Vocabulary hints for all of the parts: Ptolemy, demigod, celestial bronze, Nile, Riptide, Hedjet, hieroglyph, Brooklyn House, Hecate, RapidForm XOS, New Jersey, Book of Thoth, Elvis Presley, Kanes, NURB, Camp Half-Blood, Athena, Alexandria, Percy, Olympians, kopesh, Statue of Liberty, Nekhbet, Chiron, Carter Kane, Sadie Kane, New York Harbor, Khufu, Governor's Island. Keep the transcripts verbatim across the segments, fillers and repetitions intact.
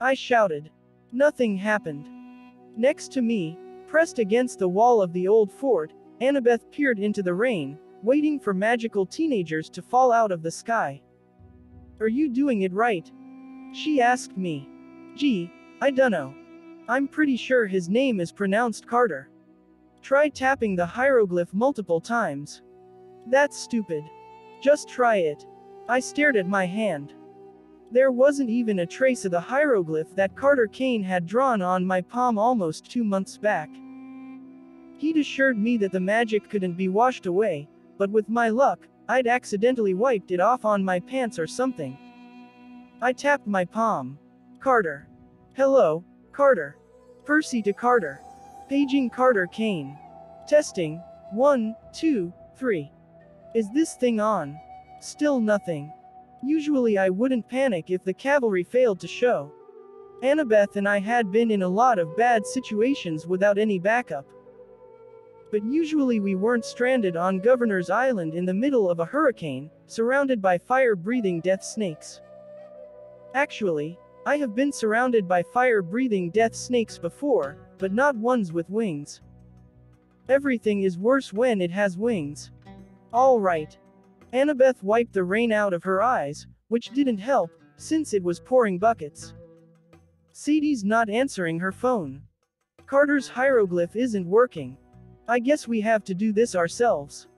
I shouted. Nothing happened. Next to me, pressed against the wall of the old fort, Annabeth peered into the rain, waiting for magical teenagers to fall out of the sky. Are you doing it right? She asked me. Gee, I dunno. I'm pretty sure his name is pronounced Carter. Try tapping the hieroglyph multiple times. That's stupid. Just try it. I stared at my hand. There wasn't even a trace of the hieroglyph that Carter Kane had drawn on my palm almost two months back. He'd assured me that the magic couldn't be washed away, but with my luck, I'd accidentally wiped it off on my pants or something. I tapped my palm. Carter. Hello, Carter. Percy to Carter. Paging Carter Kane. Testing. One, two, three. Is this thing on? Still nothing. Usually I wouldn't panic if the cavalry failed to show. Annabeth and I had been in a lot of bad situations without any backup. But usually we weren't stranded on Governor's Island in the middle of a hurricane, surrounded by fire-breathing death snakes. Actually, I have been surrounded by fire-breathing death snakes before, but not ones with wings. Everything is worse when it has wings. All right. Annabeth wiped the rain out of her eyes, which didn't help, since it was pouring buckets. Sadie's not answering her phone. Carter's hieroglyph isn't working. I guess we have to do this ourselves.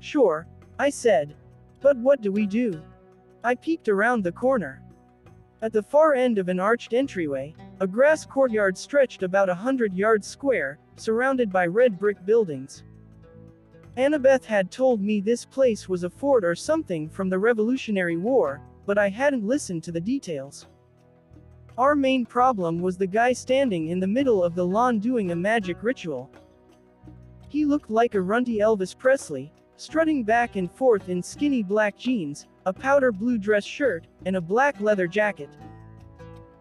Sure, I said. But what do we do? I peeked around the corner. At the far end of an arched entryway, a grass courtyard stretched about a hundred yards square, surrounded by red brick buildings. Annabeth had told me this place was a fort or something from the Revolutionary War, but I hadn't listened to the details. Our main problem was the guy standing in the middle of the lawn doing a magic ritual. He looked like a runty Elvis Presley, strutting back and forth in skinny black jeans, a powder blue dress shirt, and a black leather jacket.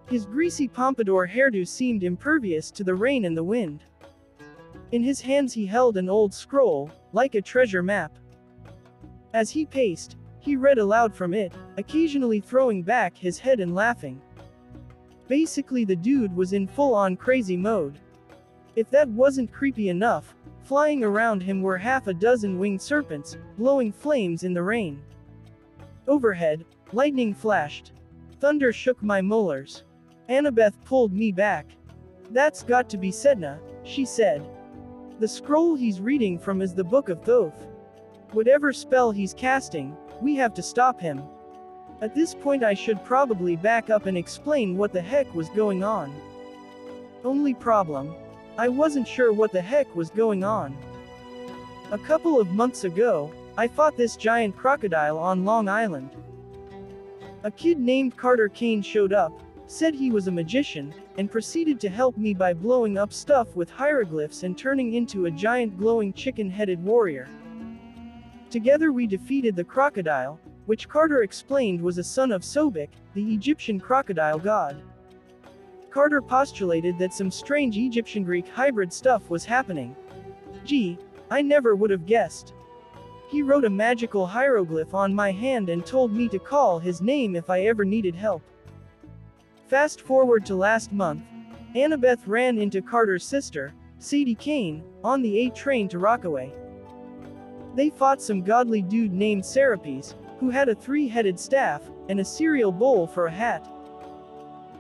His greasy pompadour hairdo seemed impervious to the rain and the wind. In his hands he held an old scroll, like a treasure map. As he paced, he read aloud from it, occasionally throwing back his head and laughing. Basically the dude was in full-on crazy mode. If that wasn't creepy enough, flying around him were half a dozen winged serpents, blowing flames in the rain. Overhead, lightning flashed. Thunder shook my molars. Annabeth pulled me back. That's got to be Setne, she said. The scroll he's reading from is the Book of Thoth. Whatever spell he's casting, we have to stop him. At this point I should probably back up and explain what the heck was going on. Only problem. I wasn't sure what the heck was going on. A couple of months ago, I fought this giant crocodile on Long Island. A kid named Carter Kane showed up, said he was a magician, and proceeded to help me by blowing up stuff with hieroglyphs and turning into a giant glowing chicken-headed warrior. Together we defeated the crocodile, which Carter explained was a son of Sobek, the Egyptian crocodile god. Carter postulated that some strange Egyptian-Greek hybrid stuff was happening. Gee, I never would have guessed. He wrote a magical hieroglyph on my hand and told me to call his name if I ever needed help. Fast forward to last month, Annabeth ran into Carter's sister, Sadie Kane, on the A train to Rockaway. They fought some godly dude named Serapis, who had a three-headed staff and a cereal bowl for a hat.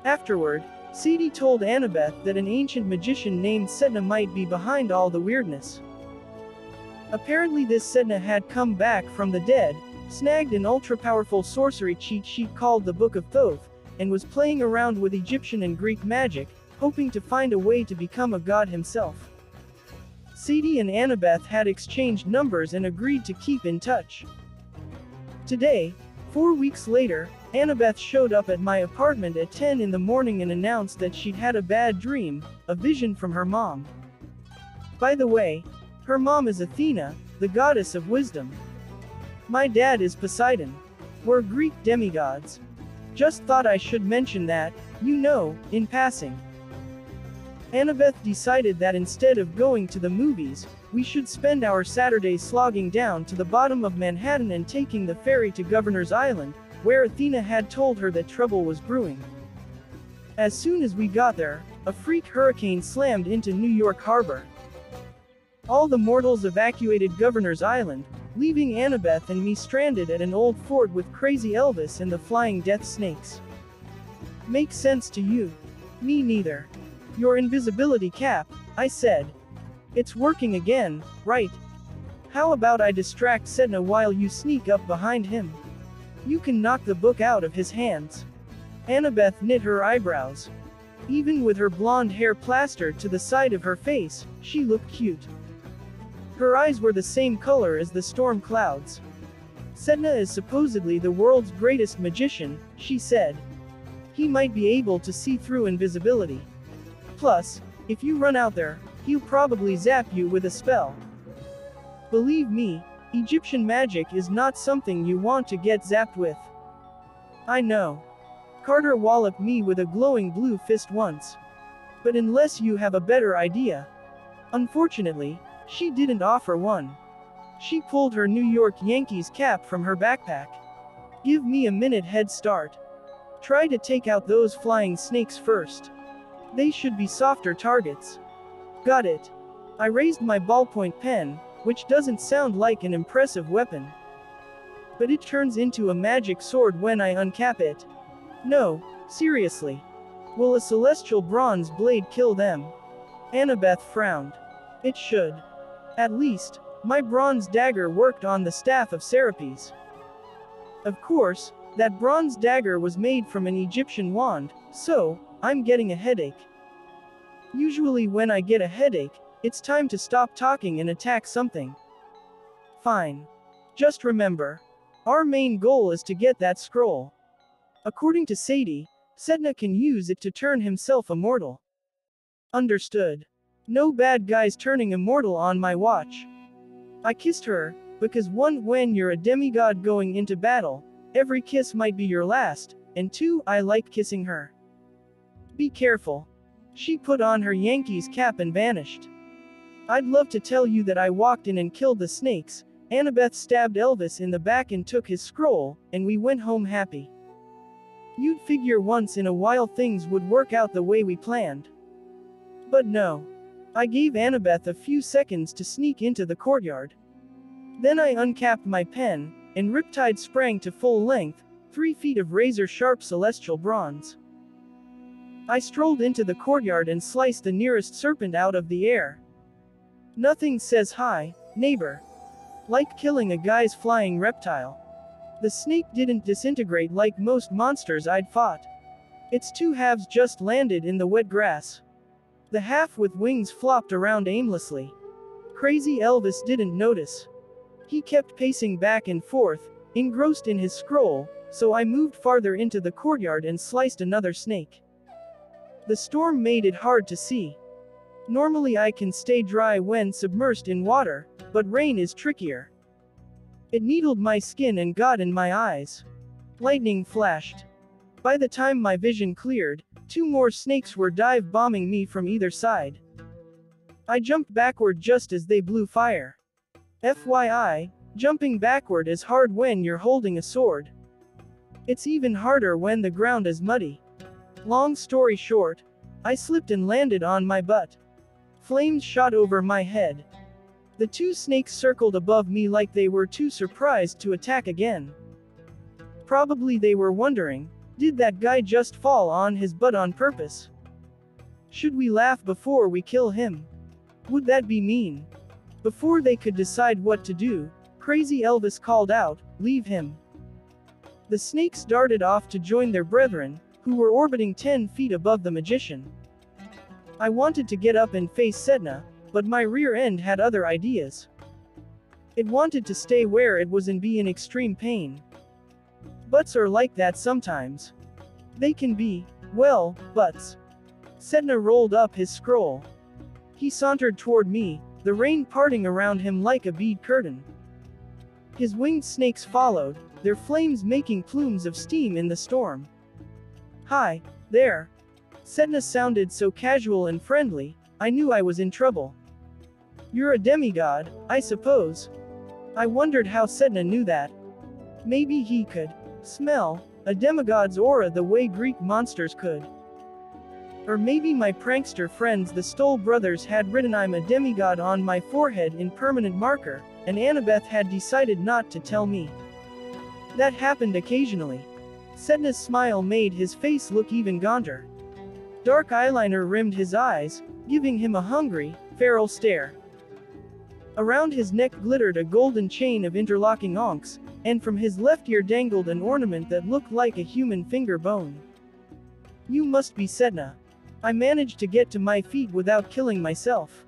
Afterward, Sadie told Annabeth that an ancient magician named Setne might be behind all the weirdness. Apparently this Setne had come back from the dead, snagged an ultra-powerful sorcery cheat sheet called the Book of Thoth, and was playing around with Egyptian and Greek magic, hoping to find a way to become a god himself. Sadie and Annabeth had exchanged numbers and agreed to keep in touch. Today, four weeks later, Annabeth showed up at my apartment at ten in the morning and announced that she'd had a bad dream, a vision from her mom. By the way, her mom is Athena, the goddess of wisdom. My dad is Poseidon. We're Greek demigods. Just thought I should mention that, you know, in passing. Annabeth decided that instead of going to the movies, we should spend our Saturday slogging down to the bottom of Manhattan and taking the ferry to Governor's Island, where Athena had told her that trouble was brewing. As soon as we got there, a freak hurricane slammed into New York Harbor. All the mortals evacuated Governor's Island, leaving Annabeth and me stranded at an old fort with Crazy Elvis and the flying death snakes. Makes sense to you? Me neither. Your invisibility cap, I said. It's working again, right? How about I distract Setne while you sneak up behind him? You can knock the book out of his hands. Annabeth knit her eyebrows. Even with her blonde hair plastered to the side of her face, she looked cute. Her eyes were the same color as the storm clouds. Setne is supposedly the world's greatest magician, she said. He might be able to see through invisibility. Plus, if you run out there, he'll probably zap you with a spell. Believe me, Egyptian magic is not something you want to get zapped with. I know. Carter walloped me with a glowing blue fist once. But unless you have a better idea. Unfortunately, she didn't offer one. She pulled her New York Yankees cap from her backpack. Give me a minute head start. Try to take out those flying snakes first. They should be softer targets. Got it. I raised my ballpoint pen, which doesn't sound like an impressive weapon. But it turns into a magic sword when I uncap it. No, seriously. Will a celestial bronze blade kill them? Annabeth frowned. It should. At least, my bronze dagger worked on the staff of Serapis. Of course, that bronze dagger was made from an Egyptian wand, so I'm getting a headache. Usually when I get a headache, it's time to stop talking and attack something. Fine. Just remember, our main goal is to get that scroll. According to Sadie, Setne can use it to turn himself immortal. Understood. No bad guys turning immortal on my watch. I kissed her, because one, when you're a demigod going into battle, every kiss might be your last, and two, I like kissing her. Be careful. She put on her Yankees cap and vanished. I'd love to tell you that I walked in and killed the snakes, Annabeth stabbed Elvis in the back and took his scroll, and we went home happy. You'd figure once in a while things would work out the way we planned. But no. I gave Annabeth a few seconds to sneak into the courtyard. Then I uncapped my pen, and Riptide sprang to full length, three feet of razor-sharp celestial bronze. I strolled into the courtyard and sliced the nearest serpent out of the air. Nothing says hi, neighbor, like killing a guy's flying reptile. The snake didn't disintegrate like most monsters I'd fought. Its two halves just landed in the wet grass. The half with wings flopped around aimlessly. Crazy Elvis didn't notice. He kept pacing back and forth, engrossed in his scroll, so I moved farther into the courtyard and sliced another snake. The storm made it hard to see. Normally I can stay dry when submerged in water, but rain is trickier. It needled my skin and got in my eyes. Lightning flashed. By the time my vision cleared, two more snakes were dive-bombing me from either side. I jumped backward just as they blew fire. F Y I, jumping backward is hard when you're holding a sword. It's even harder when the ground is muddy. Long story short, I slipped and landed on my butt. Flames shot over my head. The two snakes circled above me like they were too surprised to attack again. Probably they were wondering, did that guy just fall on his butt on purpose? Should we laugh before we kill him? Would that be mean? Before they could decide what to do, Crazy Elvis called out, "Leave him." The snakes darted off to join their brethren, who were orbiting ten feet above the magician. I wanted to get up and face Setne, but my rear end had other ideas. It wanted to stay where it was and be in extreme pain. Butts are like that sometimes. They can be, well, butts. Setne rolled up his scroll. He sauntered toward me, the rain parting around him like a bead curtain. His winged snakes followed, their flames making plumes of steam in the storm. Hi, there. Setne sounded so casual and friendly, I knew I was in trouble. You're a demigod, I suppose. I wondered how Setne knew that. Maybe he could smell a demigod's aura the way Greek monsters could. Or maybe my prankster friends the Stoll brothers had written "I'm a demigod" on my forehead in permanent marker, and Annabeth had decided not to tell me. That happened occasionally. Setne's smile made his face look even gaunter. Dark eyeliner rimmed his eyes, giving him a hungry, feral stare. Around his neck glittered a golden chain of interlocking onks, and from his left ear dangled an ornament that looked like a human finger bone. "You must be Setne. I managed to get to my feet without killing myself.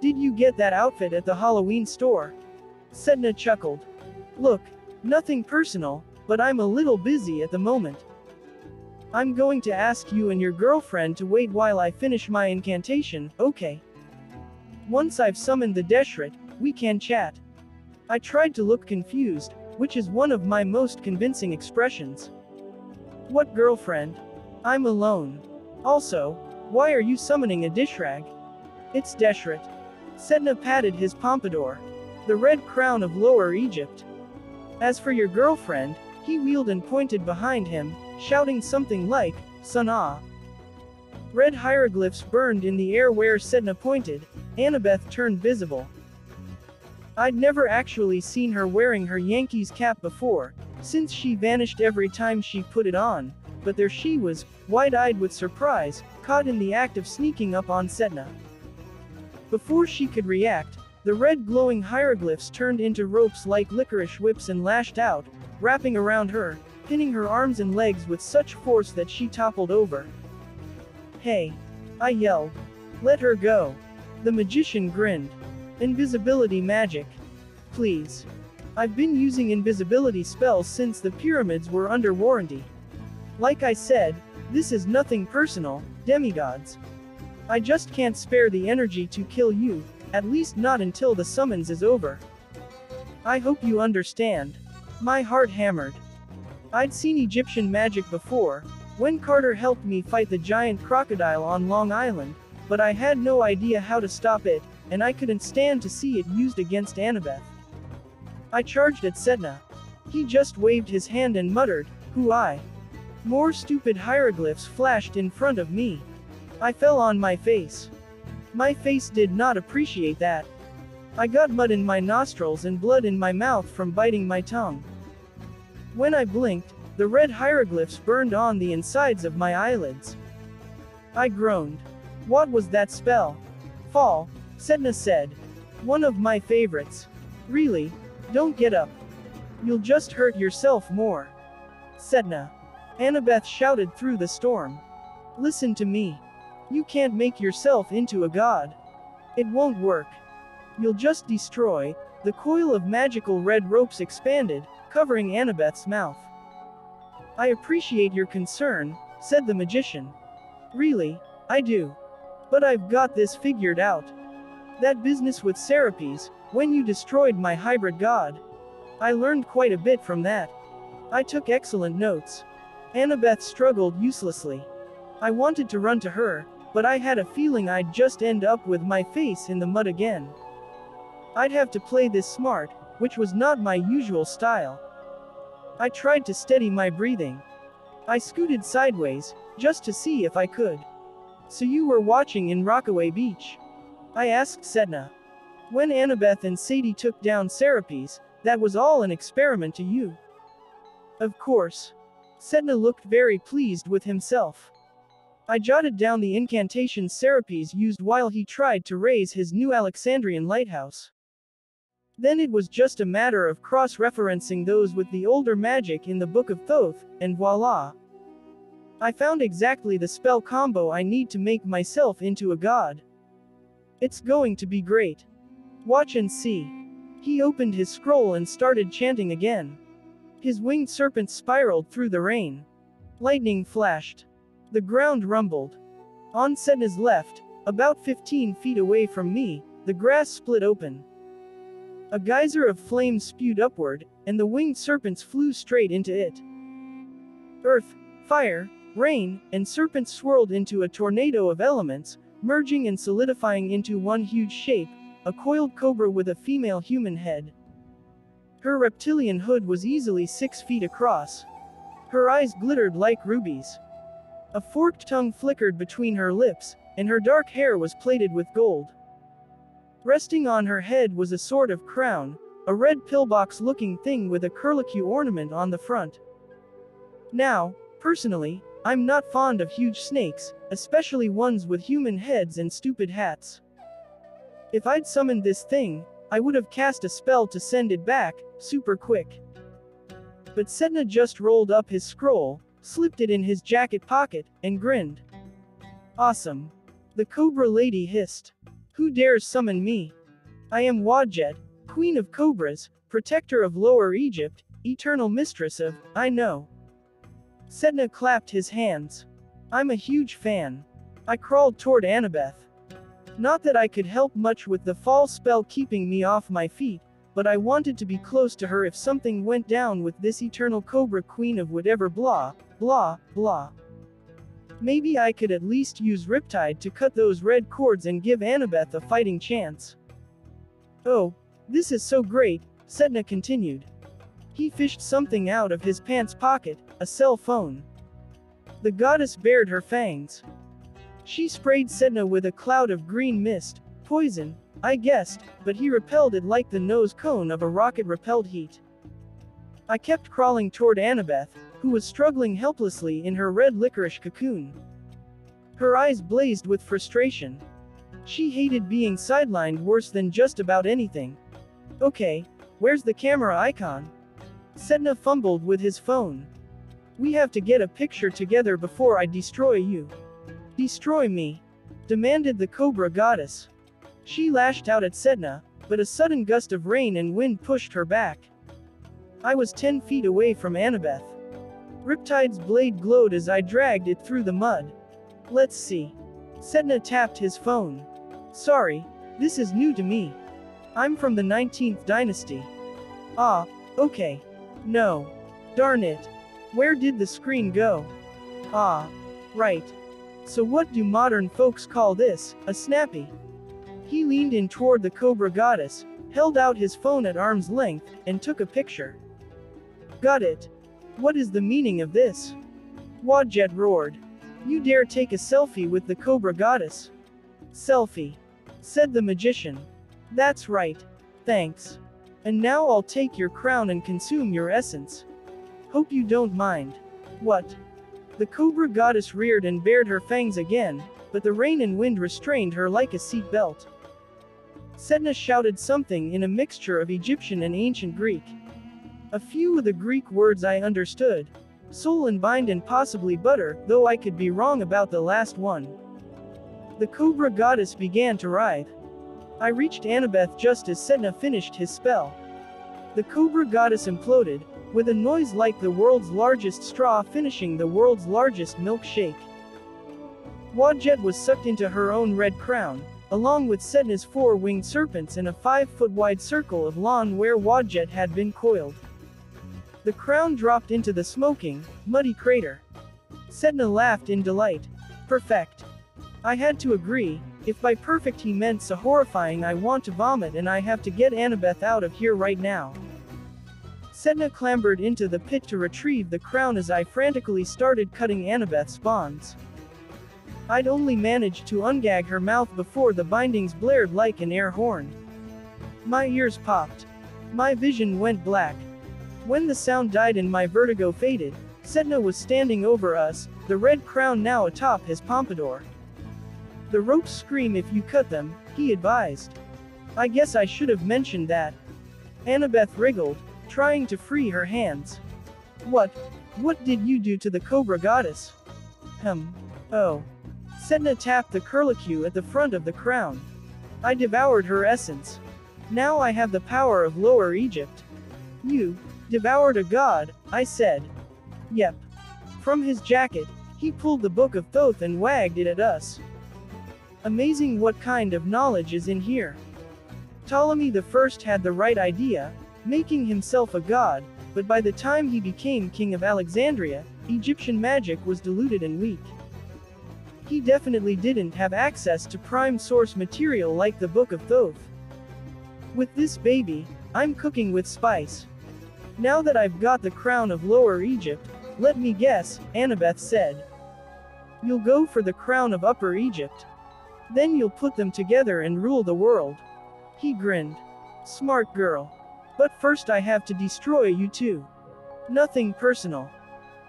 Did you get that outfit at the Halloween store?" Setne chuckled. "Look, nothing personal, but I'm a little busy at the moment. I'm going to ask you and your girlfriend to wait while I finish my incantation, okay? Once I've summoned the Deshret, we can chat." I tried to look confused, which is one of my most convincing expressions. "What girlfriend? I'm alone. Also, why are you summoning a dishrag?" "It's Deshret." Setne patted his pompadour, the red crown of Lower Egypt. "As for your girlfriend," he wheeled and pointed behind him, shouting something like, "Sanaa." Red hieroglyphs burned in the air where Setne pointed. Annabeth turned visible. I'd never actually seen her wearing her Yankees cap before, since she vanished every time she put it on, but there she was, wide-eyed with surprise, caught in the act of sneaking up on Setne. Before she could react, the red glowing hieroglyphs turned into ropes like licorice whips and lashed out, wrapping around her, pinning her arms and legs with such force that she toppled over. "Hey!" I yelled. "Let her go!" The magician grinned. "Invisibility magic. Please. I've been using invisibility spells since the pyramids were under warranty. Like I said, this is nothing personal, demigods. I just can't spare the energy to kill you, at least not until the summons is over. I hope you understand." My heart hammered. I'd seen Egyptian magic before, when Carter helped me fight the giant crocodile on Long Island, but I had no idea how to stop it, and I couldn't stand to see it used against Annabeth. I charged at Setne. He just waved his hand and muttered, "Who I?" More stupid hieroglyphs flashed in front of me. I fell on my face. My face did not appreciate that. I got mud in my nostrils and blood in my mouth from biting my tongue. When I blinked, the red hieroglyphs burned on the insides of my eyelids. I groaned. "What was that spell?" "Fall," Setne said. "One of my favorites. Really, don't get up. You'll just hurt yourself more." "Setne," Annabeth shouted through the storm. "Listen to me. You can't make yourself into a god. It won't work. You'll just destroy." The coil of magical red ropes expanded, covering Annabeth's mouth. "I appreciate your concern," said the magician. "Really, I do. But I've got this figured out. That business with Serapis, when you destroyed my hybrid god. I learned quite a bit from that. I took excellent notes." Annabeth struggled uselessly. I wanted to run to her, but I had a feeling I'd just end up with my face in the mud again. I'd have to play this smart, which was not my usual style. I tried to steady my breathing. I scooted sideways, just to see if I could. "So you were watching in Rockaway Beach?" I asked Setne. "When Annabeth and Sadie took down Serapis, that was all an experiment to you." "Of course." Setne looked very pleased with himself. I jotted down the incantation Serapis used while he tried to raise his new Alexandrian lighthouse. Then it was just a matter of cross-referencing those with the older magic in the Book of Thoth, and voila! I found exactly the spell combo I need to make myself into a god. It's going to be great. Watch and see. He opened his scroll and started chanting again. His winged serpent spiraled through the rain. Lightning flashed. The ground rumbled. On Setne's left, about fifteen feet away from me, the grass split open. A geyser of flame spewed upward, and the winged serpents flew straight into it. Earth, fire, rain, and serpents swirled into a tornado of elements, merging and solidifying into one huge shape, a coiled cobra with a female human head. Her reptilian hood was easily six feet across. Her eyes glittered like rubies. A forked tongue flickered between her lips, and her dark hair was plaited with gold. Resting on her head was a sort of crown, a red pillbox-looking thing with a curlicue ornament on the front. Now, personally, I'm not fond of huge snakes, especially ones with human heads and stupid hats. If I'd summoned this thing, I would have cast a spell to send it back, super quick. But Setne just rolled up his scroll, slipped it in his jacket pocket, and grinned. Awesome. The Cobra Lady hissed. Who dares summon me? I am Wadjet, Queen of Cobras, Protector of Lower Egypt, Eternal Mistress of, I know. Setne clapped his hands. I'm a huge fan. I crawled toward Annabeth. Not that I could help much with the fall spell keeping me off my feet, but I wanted to be close to her if something went down with this eternal Cobra Queen of whatever blah, blah, blah. Maybe I could at least use Riptide to cut those red cords and give Annabeth a fighting chance. Oh, this is so great, Setne continued. He fished something out of his pants pocket, a cell phone. The goddess bared her fangs. She sprayed Setne with a cloud of green mist, poison, I guessed, but he repelled it like the nose cone of a rocket repelled heat. I kept crawling toward Annabeth, who was struggling helplessly in her red licorice cocoon. Her eyes blazed with frustration. She hated being sidelined worse than just about anything. Okay, where's the camera icon? Setne fumbled with his phone. We have to get a picture together before I destroy you. Destroy me, demanded the Cobra goddess. She lashed out at Setne, but a sudden gust of rain and wind pushed her back. I was ten feet away from Annabeth. Riptide's blade glowed as I dragged it through the mud. Let's see. Setne tapped his phone. Sorry, this is new to me. I'm from the nineteenth dynasty. Ah, okay. No. Darn it. Where did the screen go? Ah. Right. So what do modern folks call this, a snappy? He leaned in toward the Cobra goddess, held out his phone at arm's length, and took a picture. Got it. What is the meaning of this? Wadjet roared. You dare take a selfie with the Cobra goddess? Selfie, said the magician. That's right. Thanks. And now I'll take your crown and consume your essence. Hope you don't mind. What? The Cobra goddess reared and bared her fangs again, but the rain and wind restrained her like a seat belt. Setne shouted something in a mixture of Egyptian and ancient Greek. A few of the Greek words I understood. Soul and bind and possibly butter, though I could be wrong about the last one. The Cobra goddess began to writhe. I reached Annabeth just as Setne finished his spell. The Cobra goddess imploded, with a noise like the world's largest straw finishing the world's largest milkshake. Wadjet was sucked into her own red crown, along with Setne's four winged serpents and a five-foot-wide circle of lawn where Wadjet had been coiled. The crown dropped into the smoking, muddy crater. Setne laughed in delight. Perfect. I had to agree, if by perfect he meant so horrifying I want to vomit and I have to get Annabeth out of here right now. Setne clambered into the pit to retrieve the crown as I frantically started cutting Annabeth's bonds. I'd only managed to ungag her mouth before the bindings blared like an air horn. My ears popped. My vision went black. When the sound died and my vertigo faded, Setne was standing over us, the red crown now atop his pompadour. The ropes scream if you cut them, he advised. I guess I should have mentioned that. Annabeth wriggled, trying to free her hands. What? What did you do to the Cobra goddess? Hum. Oh. Setne tapped the curlicue at the front of the crown. I devoured her essence. Now I have the power of Lower Egypt. You devoured a god, I said. Yep. From his jacket, he pulled the Book of Thoth and wagged it at us. Amazing what kind of knowledge is in here. Ptolemy the First had the right idea, making himself a god, but by the time he became king of Alexandria, Egyptian magic was diluted and weak. He definitely didn't have access to prime source material like the Book of Thoth. With this baby, I'm cooking with spice. Now that I've got the crown of Lower Egypt, let me guess, Annabeth said. You'll go for the crown of Upper Egypt. Then you'll put them together and rule the world." He grinned. "Smart girl. But first I have to destroy you too." "Nothing personal.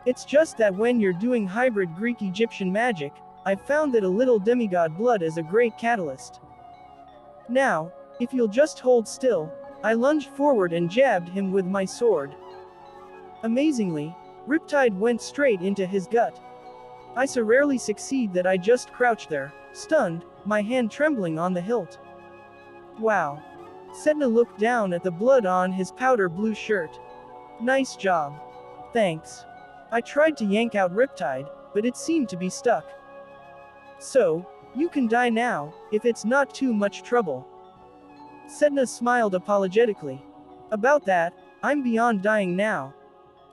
It's just that when you're doing hybrid Greek-Egyptian magic, I've found that a little demigod blood is a great catalyst. Now, if you'll just hold still," I lunged forward and jabbed him with my sword. Amazingly, Riptide went straight into his gut. I so rarely succeed that I just crouch there, stunned, my hand trembling on the hilt. "Wow." Setne looked down at the blood on his powder blue shirt. "Nice job." "Thanks." I tried to yank out Riptide, but it seemed to be stuck. "So, you can die now, if it's not too much trouble." Setne smiled apologetically. "About that, I'm beyond dying now."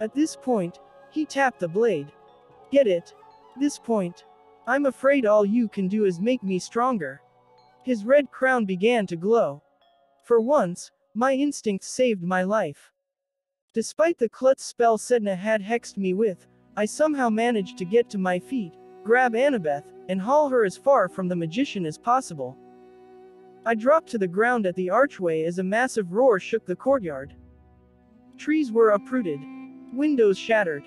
At this point, he tapped the blade. "Get it? This point. I'm afraid all you can do is make me stronger." His red crown began to glow. For once, my instincts saved my life. Despite the klutz spell Setne had hexed me with, I somehow managed to get to my feet, grab Annabeth, and haul her as far from the magician as possible. I dropped to the ground at the archway as a massive roar shook the courtyard. Trees were uprooted, windows shattered,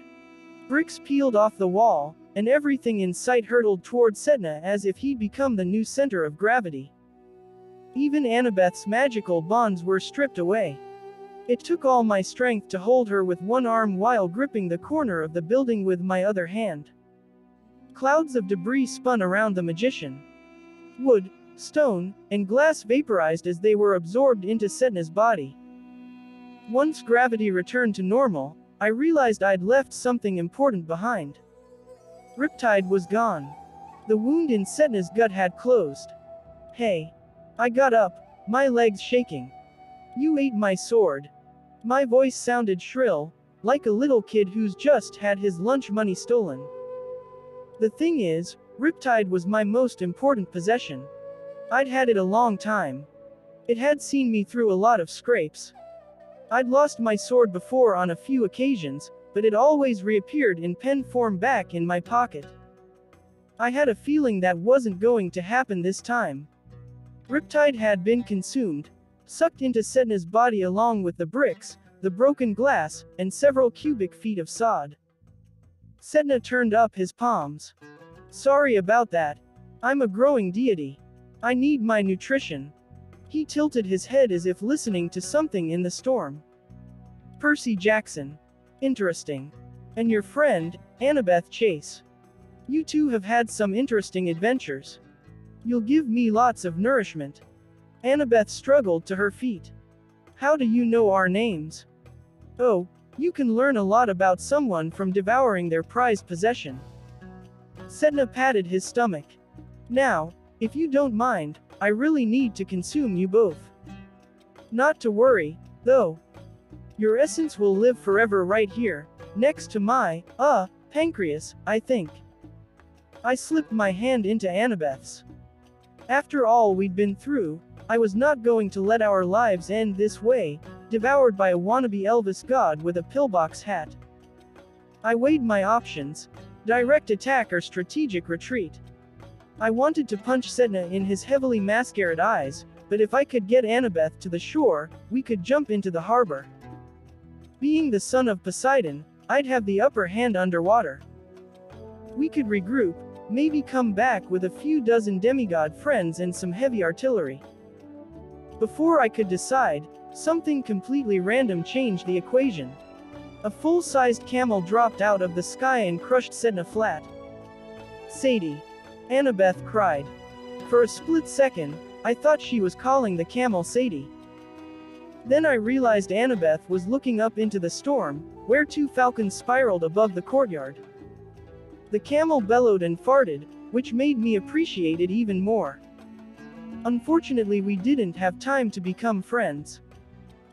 bricks peeled off the wall, and everything in sight hurtled toward Setne as if he'd become the new center of gravity. Even Annabeth's magical bonds were stripped away. It took all my strength to hold her with one arm while gripping the corner of the building with my other hand. Clouds of debris spun around the magician. Wood, stone, and glass vaporized as they were absorbed into Setne's body. Once gravity returned to normal, I realized I'd left something important behind. Riptide was gone. The wound in Setne's gut had closed. "Hey." I got up, my legs shaking. "You ate my sword." My voice sounded shrill, like a little kid who's just had his lunch money stolen. The thing is, Riptide was my most important possession. I'd had it a long time. It had seen me through a lot of scrapes. I'd lost my sword before on a few occasions, but it always reappeared in pen form back in my pocket. I had a feeling that wasn't going to happen this time. Riptide had been consumed, sucked into Setne's body along with the bricks, the broken glass, and several cubic feet of sod. Setne turned up his palms. "Sorry about that. I'm a growing deity. I need my nutrition." He tilted his head as if listening to something in the storm. "Percy Jackson. Interesting. And your friend, Annabeth Chase. You two have had some interesting adventures. You'll give me lots of nourishment." Annabeth struggled to her feet. "How do you know our names?" "Oh, you can learn a lot about someone from devouring their prized possession." Setne patted his stomach. "Now, if you don't mind, I really need to consume you both." "Not to worry, though. Your essence will live forever right here, next to my, uh, pancreas, I think." I slipped my hand into Annabeth's. After all we'd been through, I was not going to let our lives end this way, devoured by a wannabe Elvis god with a pillbox hat. I weighed my options: direct attack or strategic retreat. I wanted to punch Setne in his heavily masquerade eyes, but if I could get Annabeth to the shore, we could jump into the harbor. Being the son of Poseidon, I'd have the upper hand underwater. We could regroup, maybe come back with a few dozen demigod friends and some heavy artillery. Before I could decide, something completely random changed the equation. A full-sized camel dropped out of the sky and crushed Setne flat. "Sadie!" Annabeth cried. For a split second, I thought she was calling the camel Sadie. Then I realized Annabeth was looking up into the storm, where two falcons spiraled above the courtyard. The camel bellowed and farted, which made me appreciate it even more. Unfortunately, we didn't have time to become friends.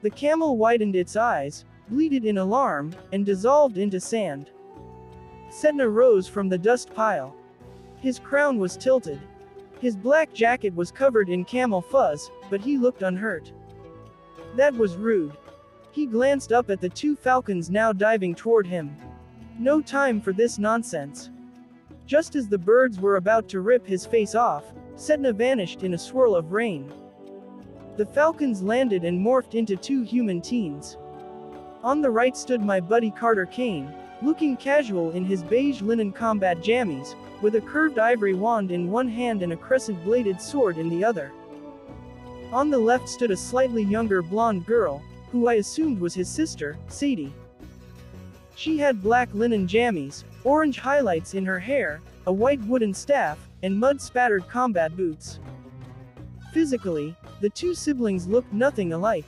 The camel widened its eyes, bleated in alarm, and dissolved into sand. Setne rose from the dust pile. His crown was tilted. His black jacket was covered in camel fuzz, but he looked unhurt. "That was rude." He glanced up at the two falcons now diving toward him. "No time for this nonsense. Just as the birds were about to rip his face off, Setne vanished in a swirl of rain. The falcons landed and morphed into two human teens. On the right stood my buddy Carter Kane, looking casual in his beige linen combat jammies, with a curved ivory wand in one hand and a crescent-bladed sword in the other. On the left stood a slightly younger blonde girl, who I assumed was his sister, Sadie. She had black linen jammies, orange highlights in her hair, a white wooden staff, and mud-spattered combat boots. Physically, the two siblings looked nothing alike.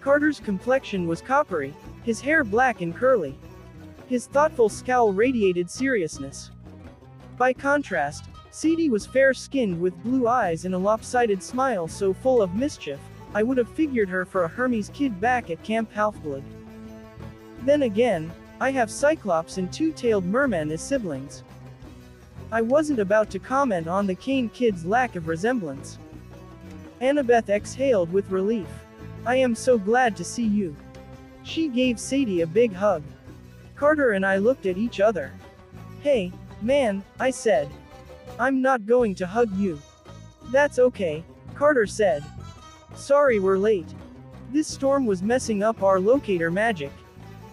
Carter's complexion was coppery, his hair black and curly. His thoughtful scowl radiated seriousness. By contrast, Sadie was fair-skinned with blue eyes and a lopsided smile so full of mischief, I would have figured her for a Hermes kid back at Camp Half-Blood. Then again, I have Cyclops and two-tailed merman as siblings. I wasn't about to comment on the Kane kid's lack of resemblance. Annabeth exhaled with relief. "I am so glad to see you." She gave Sadie a big hug. Carter and I looked at each other. "Hey, man," I said. "I'm not going to hug you." "That's okay," Carter said. "Sorry we're late. This storm was messing up our locator magic."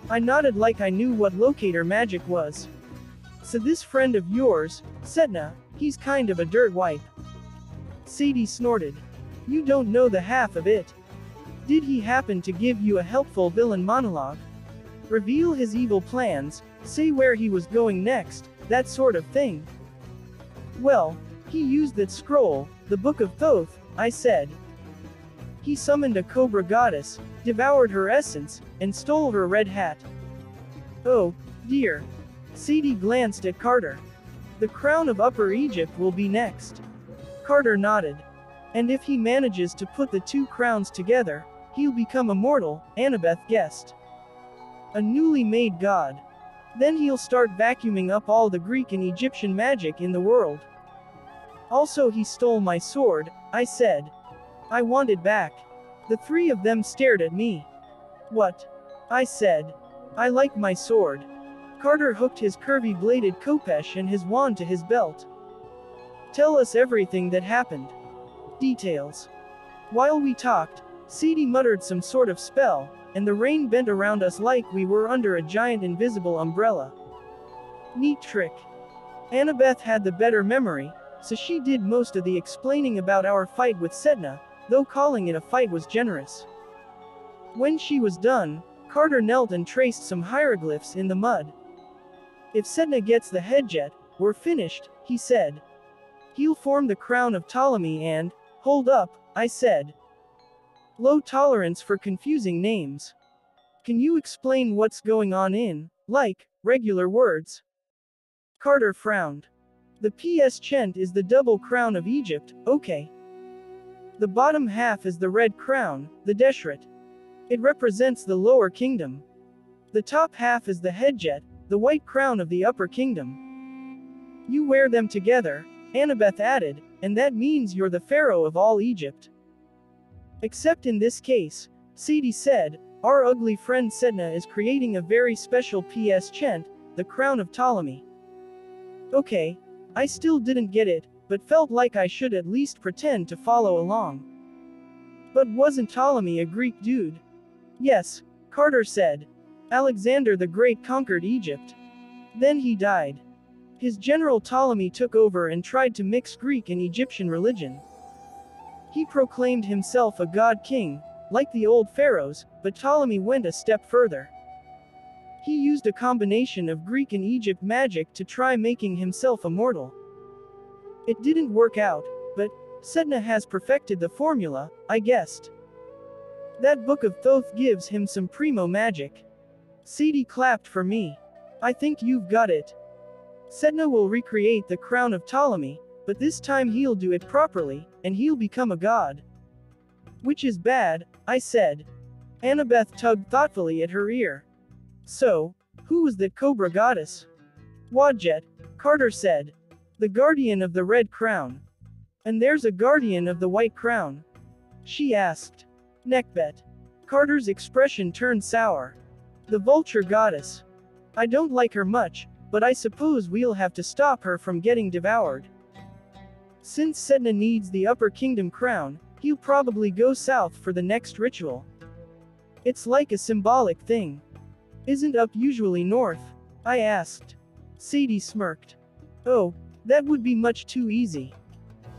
I nodded like I knew what locator magic was. "So this friend of yours, Setne, he's kind of a dirt wipe." Sadie snorted. "You don't know the half of it. Did he happen to give you a helpful villain monologue? Reveal his evil plans, say where he was going next, that sort of thing?" "Well, he used that scroll, the Book of Thoth," I said. "He summoned a cobra goddess, devoured her essence, and stole her red hat." "Oh, dear." Sadie glanced at Carter. "The crown of Upper Egypt will be next." Carter nodded. "And if he manages to put the two crowns together, he'll become immortal," Annabeth guessed. "A newly made god. Then he'll start vacuuming up all the Greek and Egyptian magic in the world." "Also he stole my sword," I said. "I want it back." The three of them stared at me. "What?" I said. "I like my sword." Carter hooked his curvy bladed kopesh and his wand to his belt. "Tell us everything that happened. Details." While we talked, Sadie muttered some sort of spell, and the rain bent around us like we were under a giant invisible umbrella. "Neat trick." Annabeth had the better memory, so she did most of the explaining about our fight with Setne, though calling it a fight was generous. When she was done, Carter knelt and traced some hieroglyphs in the mud. "If Setne gets the Hedjet, we're finished," he said. "He'll form the crown of Ptolemy and..." "Hold up," I said. "Low tolerance for confusing names. Can you explain what's going on in, like, regular words?" Carter frowned. "The P S Pschent is the double crown of Egypt, okay. The bottom half is the red crown, the Deshret. It represents the lower kingdom. The top half is the Hedjet, the white crown of the upper kingdom. You wear them together," Annabeth added, "and that means you're the pharaoh of all Egypt. Except in this case," Sadie said, "our ugly friend Setne is creating a very special P S Pschent, the crown of Ptolemy." Okay, I still didn't get it, but felt like I should at least pretend to follow along. "But wasn't Ptolemy a Greek dude?" "Yes," Carter said. "Alexander the Great conquered Egypt. Then he died. His general Ptolemy took over and tried to mix Greek and Egyptian religion. He proclaimed himself a god-king, like the old pharaohs, but Ptolemy went a step further. He used a combination of Greek and Egypt magic to try making himself immortal. It didn't work out, but Setne has perfected the formula," I guessed. "That Book of Thoth gives him some primo magic." Sadie clapped for me. "I think you've got it. Setne will recreate the crown of Ptolemy, but this time he'll do it properly, and he'll become a god." "Which is bad," I said. Annabeth tugged thoughtfully at her ear. "So, who was that cobra goddess?" "Wadjet," Carter said. "The guardian of the red crown." "And there's a guardian of the white crown?" she asked. "Nekhbet." Carter's expression turned sour. "The vulture goddess. I don't like her much, but I suppose we'll have to stop her from getting devoured. Since Setne needs the Upper Kingdom crown, he'll probably go south for the next ritual. It's like a symbolic thing. Isn't up usually north? I asked. Sadie smirked. Oh, that would be much too easy.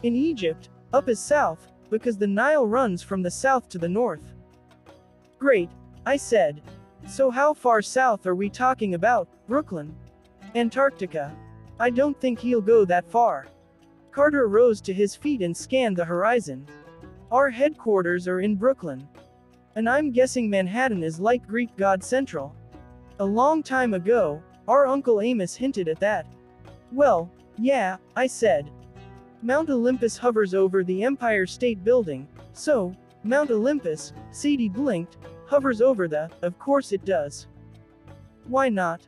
In Egypt, up is south, because the Nile runs from the south to the north. Great, I said. So how far south are we talking about? Brooklyn? Antarctica? I don't think he'll go that far. Carter rose to his feet and scanned the horizon. Our headquarters are in Brooklyn. And I'm guessing Manhattan is like Greek god central. A long time ago, our uncle Amos hinted at that. Well, yeah, I said. Mount Olympus hovers over the Empire State Building, so, Mount Olympus, Sadie blinked, hovers over the, of course it does. Why not?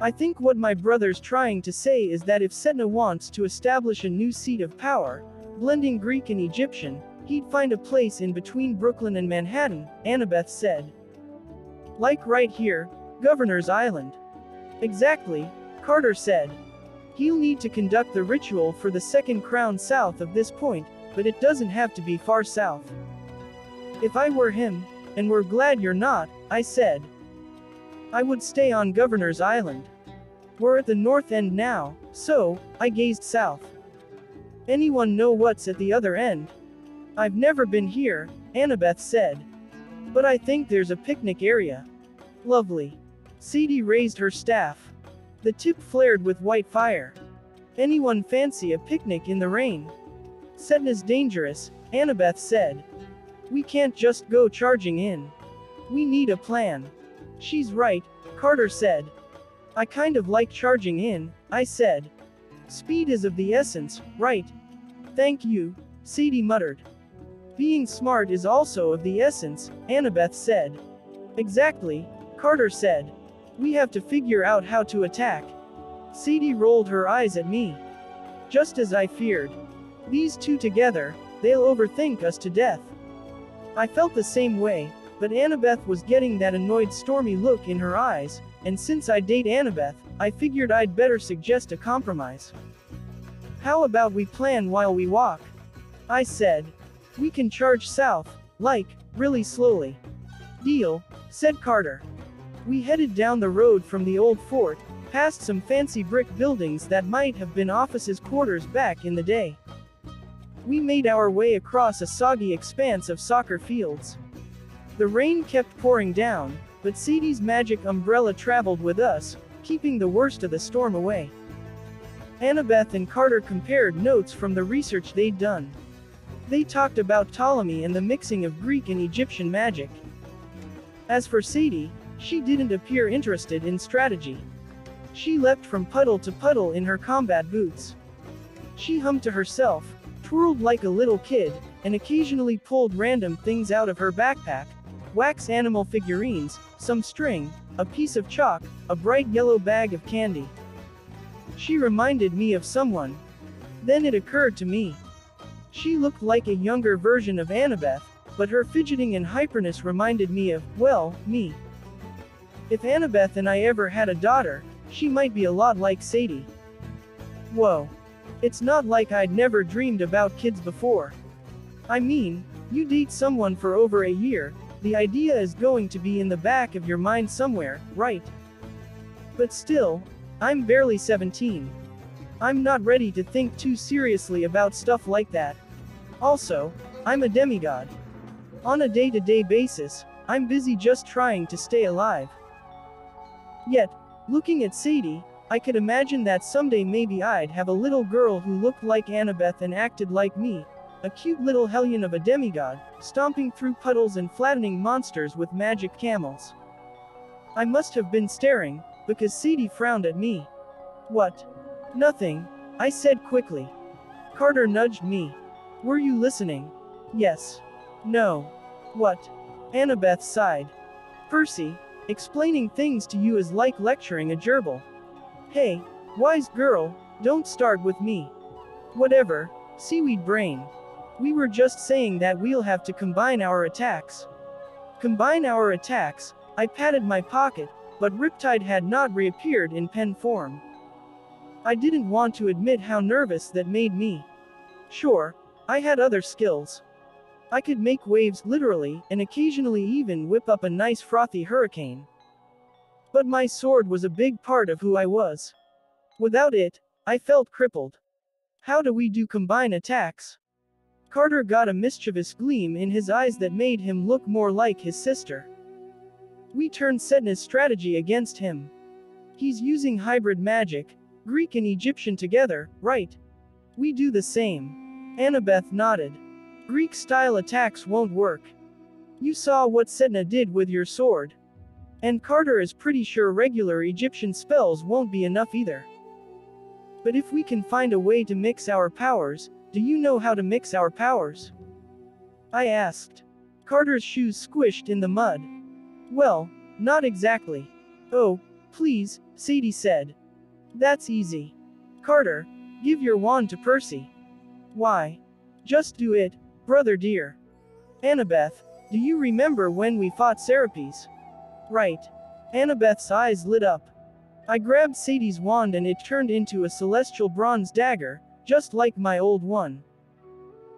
I think what my brother's trying to say is that if Setne wants to establish a new seat of power, blending Greek and Egyptian, he'd find a place in between Brooklyn and Manhattan, Annabeth said. Like right here, Governor's Island. Exactly, Carter said. He'll need to conduct the ritual for the second crown south of this point, but it doesn't have to be far south. If I were him, and we're glad you're not, I said, I would stay on Governor's Island. We're at the north end now, so, I gazed south. Anyone know what's at the other end? I've never been here, Annabeth said. But I think there's a picnic area. Lovely. Sadie raised her staff. The tip flared with white fire. Anyone fancy a picnic in the rain? Setne's dangerous, Annabeth said. We can't just go charging in. We need a plan. She's right, Carter said. I kind of like charging in, I said. Speed is of the essence, right? Thank you, Sadie muttered. Being smart is also of the essence, Annabeth said. Exactly, Carter said. We have to figure out how to attack. Sadie rolled her eyes at me. Just as I feared. These two together, they'll overthink us to death. I felt the same way, but Annabeth was getting that annoyed stormy look in her eyes, and since I date Annabeth, I figured I'd better suggest a compromise. How about we plan while we walk? I said. We can charge south, like, really slowly. Deal, said Carter. We headed down the road from the old fort, past some fancy brick buildings that might have been offices' quarters back in the day. We made our way across a soggy expanse of soccer fields. The rain kept pouring down, but Sadie's magic umbrella traveled with us, keeping the worst of the storm away. Annabeth and Carter compared notes from the research they'd done. They talked about Ptolemy and the mixing of Greek and Egyptian magic. As for Sadie, she didn't appear interested in strategy. She leapt from puddle to puddle in her combat boots. She hummed to herself, twirled like a little kid, and occasionally pulled random things out of her backpack, wax animal figurines, some string, a piece of chalk, a bright yellow bag of candy. She reminded me of someone. Then it occurred to me. She looked like a younger version of Annabeth, but her fidgeting and hyperness reminded me of, well, me. If Annabeth and I ever had a daughter, she might be a lot like Sadie. Whoa. It's not like I'd never dreamed about kids before. I mean, you date someone for over a year, the idea is going to be in the back of your mind somewhere, right? But still, I'm barely seventeen. I'm not ready to think too seriously about stuff like that. Also, I'm a demigod. On a day-to-day basis, I'm busy just trying to stay alive. Yet, looking at Sadie, I could imagine that someday maybe I'd have a little girl who looked like Annabeth and acted like me, a cute little hellion of a demigod, stomping through puddles and flattening monsters with magic camels. I must have been staring, because Sadie frowned at me. What? Nothing, I said quickly. Carter nudged me. Were you listening? Yes. No. What? Annabeth sighed. Percy, explaining things to you is like lecturing a gerbil. Hey, wise girl, don't start with me. Whatever, seaweed brain. We were just saying that we'll have to combine our attacks. Combine our attacks, I patted my pocket, but Riptide had not reappeared in pen form. I didn't want to admit how nervous that made me. Sure, I had other skills. I could make waves literally, and occasionally even whip up a nice frothy hurricane. But my sword was a big part of who I was. Without it, I felt crippled. How do we do combine attacks? Carter got a mischievous gleam in his eyes that made him look more like his sister. We turned Setne's strategy against him. He's using hybrid magic, Greek and Egyptian together, right? We do the same. Annabeth nodded. Greek-style attacks won't work. You saw what Setne did with your sword. And Carter is pretty sure regular Egyptian spells won't be enough either. But if we can find a way to mix our powers, do you know how to mix our powers? I asked. Carter's shoes squished in the mud. Well, not exactly. Oh, please, Sadie said. That's easy. Carter, give your wand to Percy. Why? Just do it, brother dear. Annabeth, do you remember when we fought Serapis? Right. Annabeth's eyes lit up. I grabbed Sadie's wand and it turned into a celestial bronze dagger, just like my old one.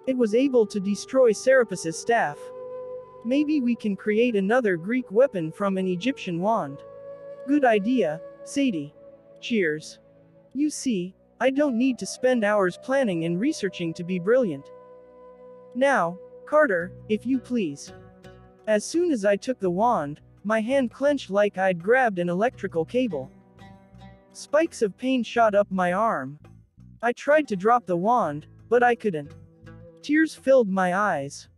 It was able to destroy Serapis's staff. Maybe we can create another Greek weapon from an Egyptian wand. Good idea, Sadie. Cheers. You see, I don't need to spend hours planning and researching to be brilliant. Now, Carter, if you please. As soon as I took the wand, my hand clenched like I'd grabbed an electrical cable. Spikes of pain shot up my arm. I tried to drop the wand, but I couldn't. Tears filled my eyes.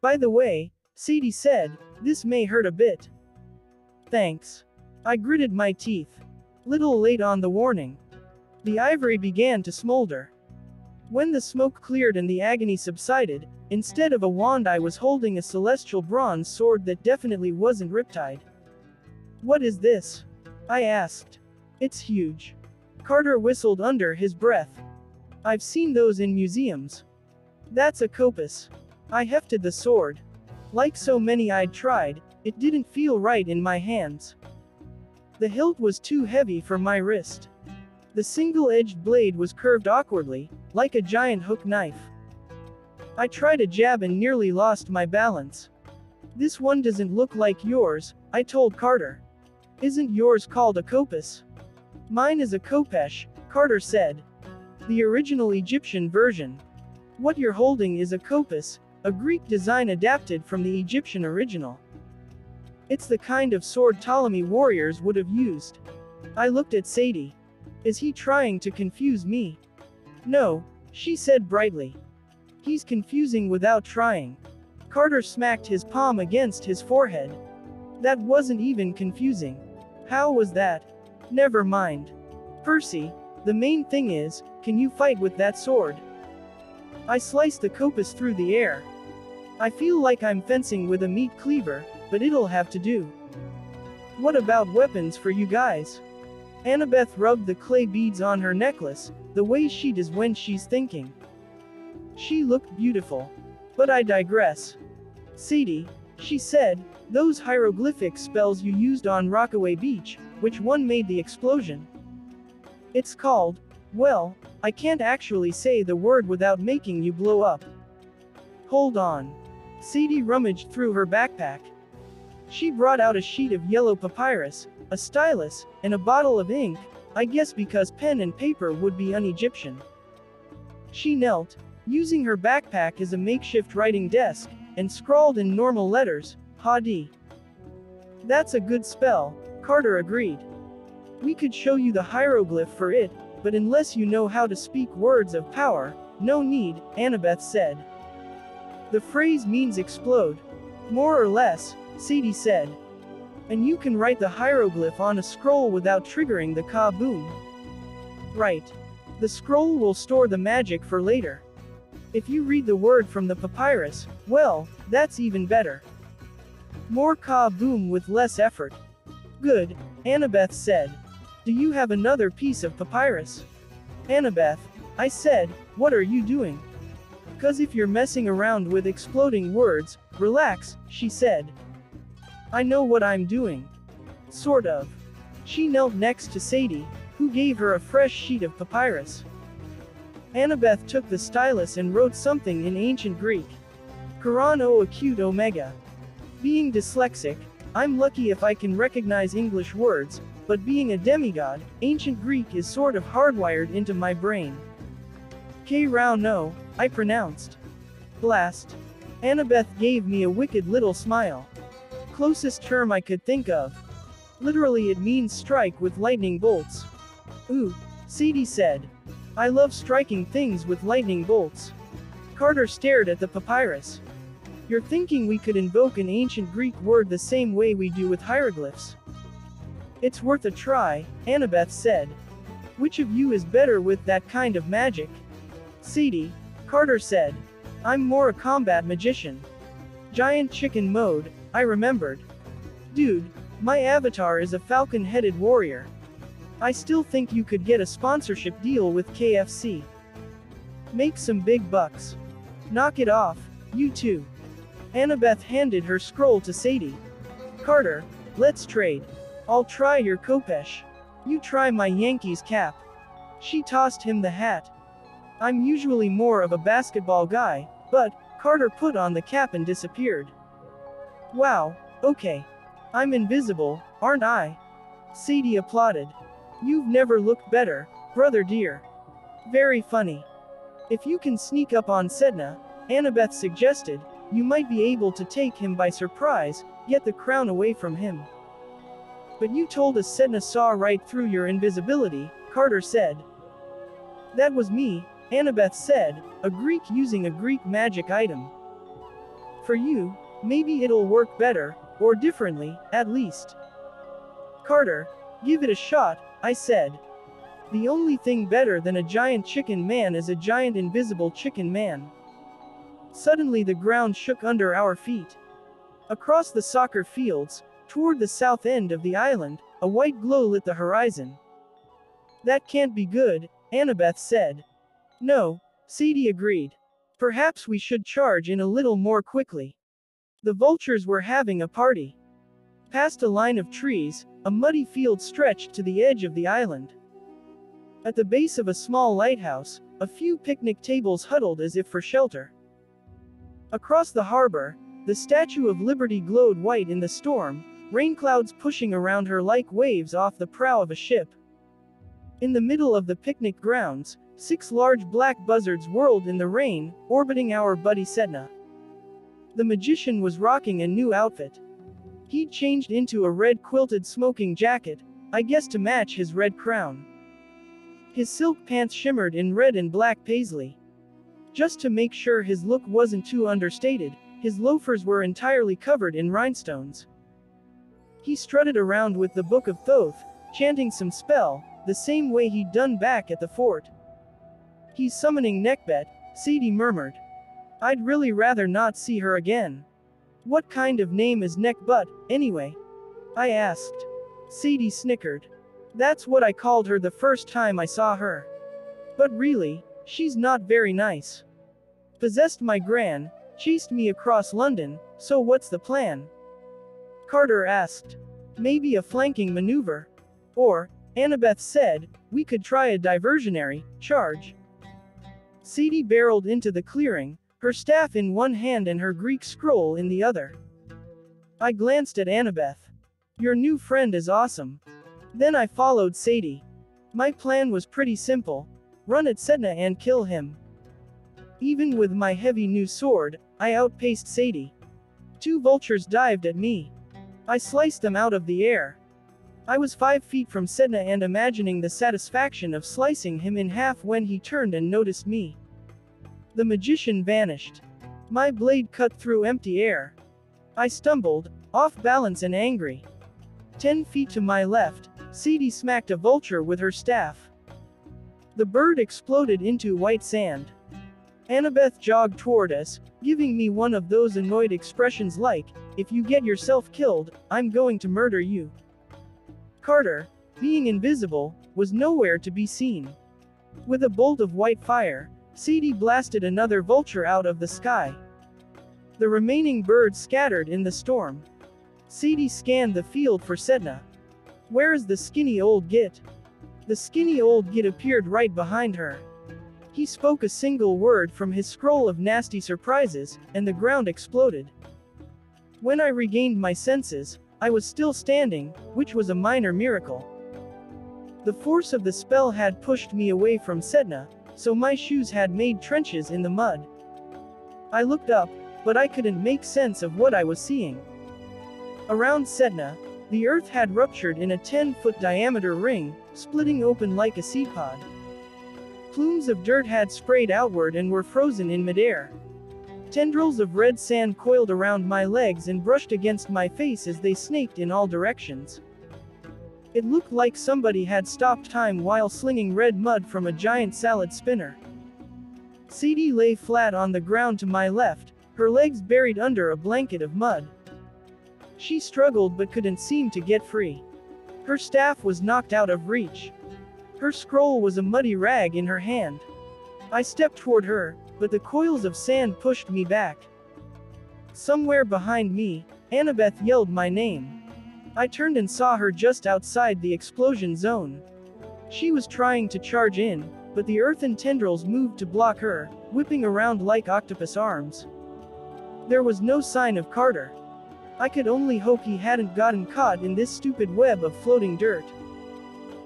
By the way, Sadie said, this may hurt a bit. Thanks. I gritted my teeth. Little late on the warning. The ivory began to smolder. When the smoke cleared and the agony subsided, instead of a wand I was holding a celestial bronze sword that definitely wasn't Riptide. What is this? I asked. It's huge. Carter whistled under his breath. I've seen those in museums. That's a kopis. I hefted the sword. Like so many I'd tried, it didn't feel right in my hands. The hilt was too heavy for my wrist. The single-edged blade was curved awkwardly, like a giant hook knife. I tried a jab and nearly lost my balance. This one doesn't look like yours, I told Carter. Isn't yours called a kopis? Mine is a kopesh, Carter said. The original Egyptian version. What you're holding is a kopis, a Greek design adapted from the Egyptian original. It's the kind of sword Ptolemy warriors would have used. I looked at Sadie. Is he trying to confuse me? No, she said brightly. He's confusing without trying. Carter smacked his palm against his forehead. That wasn't even confusing. How was that? Never mind. Percy, the main thing is, can you fight with that sword? I sliced the kopis through the air. I feel like I'm fencing with a meat cleaver, but it'll have to do. What about weapons for you guys? Annabeth rubbed the clay beads on her necklace, the way she does when she's thinking. She looked beautiful. But I digress. Sadie, she said, those hieroglyphic spells you used on Rockaway Beach, which one made the explosion? It's called, well, I can't actually say the word without making you blow up. Hold on. Sadie rummaged through her backpack. She brought out a sheet of yellow papyrus, a stylus, and a bottle of ink, I guess because pen and paper would be un-Egyptian. She knelt, using her backpack as a makeshift writing desk, and scrawled in normal letters, Hadi. That's a good spell, Carter agreed. We could show you the hieroglyph for it, but unless you know how to speak words of power, no need, Annabeth said. The phrase means explode. More or less, Sadie said. And you can write the hieroglyph on a scroll without triggering the kaboom. Right. The scroll will store the magic for later. If you read the word from the papyrus, well, that's even better. More kaboom with less effort. Good, Annabeth said. Do you have another piece of papyrus? Annabeth, I said, what are you doing? 'Cause if you're messing around with exploding words, relax, she said. I know what I'm doing. Sort of. She knelt next to Sadie, who gave her a fresh sheet of papyrus. Annabeth took the stylus and wrote something in ancient Greek. Quran O acute omega. Being dyslexic, I'm lucky if I can recognize English words, but being a demigod, ancient Greek is sort of hardwired into my brain. K rao no, I pronounced. Blast. Annabeth gave me a wicked little smile. Closest term I could think of. Literally it means strike with lightning bolts. Ooh, Sadie said. I love striking things with lightning bolts. Carter stared at the papyrus. You're thinking we could invoke an ancient Greek word the same way we do with hieroglyphs? It's worth a try, Annabeth said. Which of you is better with that kind of magic? Sadie, Carter said. I'm more a combat magician. Giant chicken mode, I remembered. Dude, my avatar is a falcon-headed warrior. I still think you could get a sponsorship deal with K F C. Make some big bucks. Knock it off, you two. Annabeth handed her scroll to Sadie. Carter, let's trade. I'll try your kopesh. You try my Yankees cap. She tossed him the hat. I'm usually more of a basketball guy, but Carter put on the cap and disappeared. Wow, okay. I'm invisible, aren't I? Sadie applauded. You've never looked better, brother dear. Very funny. If you can sneak up on Setne, Annabeth suggested, you might be able to take him by surprise, get the crown away from him. But you told us Setne saw right through your invisibility, Carter said. That was me, Annabeth said, a Greek using a Greek magic item. For you, maybe it'll work better, or differently, at least. Carter, give it a shot, I said. The only thing better than a giant chicken man is a giant invisible chicken man. Suddenly the ground shook under our feet. Across the soccer fields, toward the south end of the island, a white glow lit the horizon. That can't be good, Annabeth said. No, Sadie agreed. Perhaps we should charge in a little more quickly. The vultures were having a party. Past a line of trees, a muddy field stretched to the edge of the island. At the base of a small lighthouse, a few picnic tables huddled as if for shelter. Across the harbor, the Statue of Liberty glowed white in the storm, rain clouds pushing around her like waves off the prow of a ship. In the middle of the picnic grounds, six large black buzzards whirled in the rain, orbiting our buddy Setne. The magician was rocking a new outfit. He'd changed into a red quilted smoking jacket, I guess to match his red crown. His silk pants shimmered in red and black paisley. Just to make sure his look wasn't too understated, his loafers were entirely covered in rhinestones. He strutted around with the Book of Thoth, chanting some spell, the same way he'd done back at the fort. He's summoning Nekhbet, Sadie murmured. I'd really rather not see her again. What kind of name is Nekhbet, anyway? I asked. Sadie snickered. That's what I called her the first time I saw her. But really, she's not very nice. Possessed my gran, chased me across London, so what's the plan? Carter asked. Maybe a flanking maneuver. Or, Annabeth said, we could try a diversionary charge. Sadie barreled into the clearing, her staff in one hand and her Greek scroll in the other. I glanced at Annabeth. Your new friend is awesome. Then I followed Sadie. My plan was pretty simple. Run at Setne and kill him. Even with my heavy new sword, I outpaced Sadie. Two vultures dived at me. I sliced them out of the air. I was five feet from Setne and imagining the satisfaction of slicing him in half when he turned and noticed me. The magician vanished. My blade cut through empty air. I stumbled, off balance and angry. Ten feet to my left, Sadie smacked a vulture with her staff. The bird exploded into white sand. Annabeth jogged toward us, giving me one of those annoyed expressions like, if you get yourself killed, I'm going to murder you. Carter, being invisible, was nowhere to be seen. With a bolt of white fire, Sadie blasted another vulture out of the sky. The remaining birds scattered in the storm. Sadie scanned the field for Setne. Where's the skinny old git? The skinny old git appeared right behind her. He spoke a single word from his scroll of nasty surprises, and the ground exploded. When I regained my senses, I was still standing, which was a minor miracle. The force of the spell had pushed me away from Setne, so my shoes had made trenches in the mud. I looked up, but I couldn't make sense of what I was seeing. Around Setne, the earth had ruptured in a ten-foot diameter ring, splitting open like a seed pod. Plumes of dirt had sprayed outward and were frozen in midair. Tendrils of red sand coiled around my legs and brushed against my face as they snaked in all directions. It looked like somebody had stopped time while slinging red mud from a giant salad spinner. Sadie lay flat on the ground to my left, her legs buried under a blanket of mud. She struggled but couldn't seem to get free. Her staff was knocked out of reach. Her scroll was a muddy rag in her hand. I stepped toward her, but the coils of sand pushed me back. Somewhere behind me, Annabeth yelled my name. I turned and saw her just outside the explosion zone. She was trying to charge in, but the earthen tendrils moved to block her, whipping around like octopus arms. There was no sign of Carter. I could only hope he hadn't gotten caught in this stupid web of floating dirt.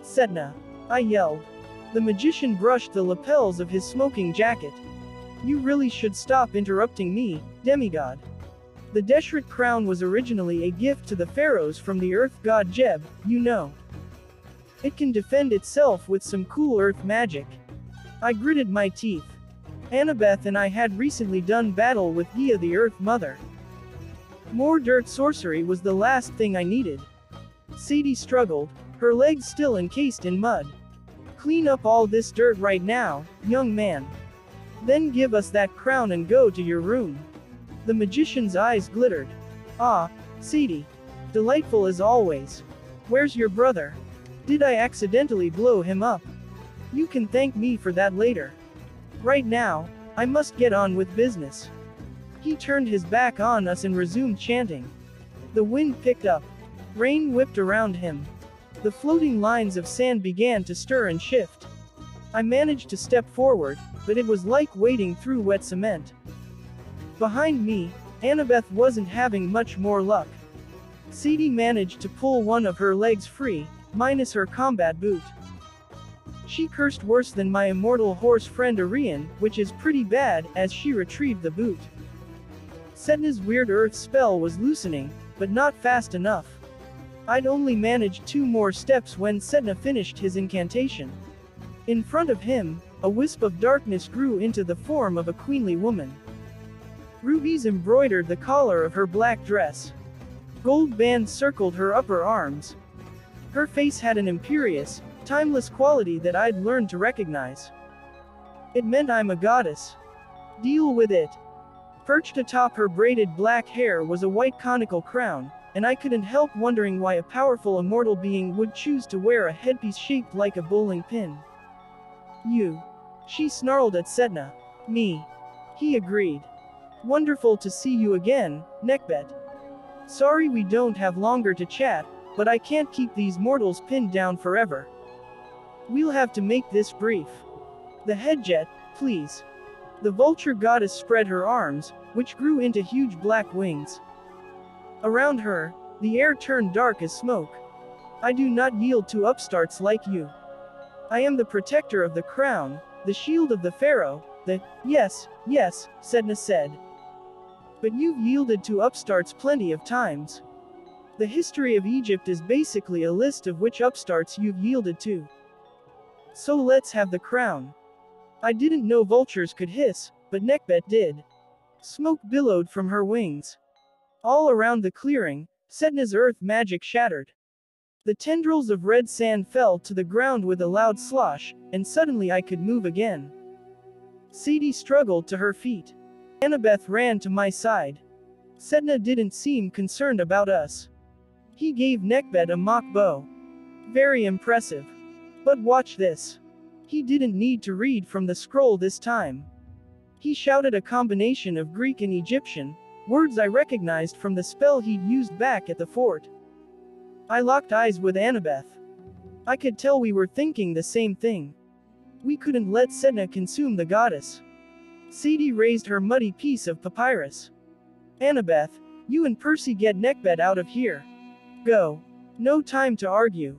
"Setne," I yelled. The magician brushed the lapels of his smoking jacket. "You really should stop interrupting me, demigod." The Deshret crown was originally a gift to the pharaohs from the earth god Jeb, you know. It can defend itself with some cool earth magic. I gritted my teeth. Annabeth and I had recently done battle with Gaia the Earth Mother. More dirt sorcery was the last thing I needed. Sadie struggled, her legs still encased in mud. "Clean up all this dirt right now, young man. Then give us that crown and go to your room." The magician's eyes glittered. "Ah, Sadie. Delightful as always. Where's your brother? Did I accidentally blow him up? You can thank me for that later. Right now, I must get on with business." He turned his back on us and resumed chanting. The wind picked up. Rain whipped around him. The floating lines of sand began to stir and shift. I managed to step forward, but it was like wading through wet cement. Behind me, Annabeth wasn't having much more luck. Sadie managed to pull one of her legs free, minus her combat boot. She cursed worse than my immortal horse friend Arian, which is pretty bad, as she retrieved the boot. Setne's weird earth spell was loosening, but not fast enough. I'd only managed two more steps when Setne finished his incantation. In front of him, a wisp of darkness grew into the form of a queenly woman. Rubies embroidered the collar of her black dress. Gold bands circled her upper arms. Her face had an imperious, timeless quality that I'd learned to recognize. It meant I'm a goddess. Deal with it. Perched atop her braided black hair was a white conical crown, and I couldn't help wondering why a powerful immortal being would choose to wear a headpiece shaped like a bowling pin. "You," she snarled at Setne. "Me," he agreed. "Wonderful to see you again, Nekhbet. Sorry we don't have longer to chat, but I can't keep these mortals pinned down forever. We'll have to make this brief. The Hedjet, please." The vulture goddess spread her arms, which grew into huge black wings. Around her, the air turned dark as smoke. "I do not yield to upstarts like you. I am the protector of the crown, the shield of the pharaoh, the—" "Yes, yes," Setne said. "But you've yielded to upstarts plenty of times. The history of Egypt is basically a list of which upstarts you've yielded to. So let's have the crown." I didn't know vultures could hiss, but Nekhbet did. Smoke billowed from her wings. All around the clearing, Setne's earth magic shattered. The tendrils of red sand fell to the ground with a loud slosh, and suddenly I could move again. Sadie struggled to her feet. Annabeth ran to my side. Setne didn't seem concerned about us. He gave Nekhbet a mock bow. "Very impressive. But watch this." He didn't need to read from the scroll this time. He shouted a combination of Greek and Egyptian, words I recognized from the spell he'd used back at the fort. I locked eyes with Annabeth. I could tell we were thinking the same thing. We couldn't let Setne consume the goddess. Sadie raised her muddy piece of papyrus. Annabeth, you and Percy get Nekhbet out of here. Go. No time to argue.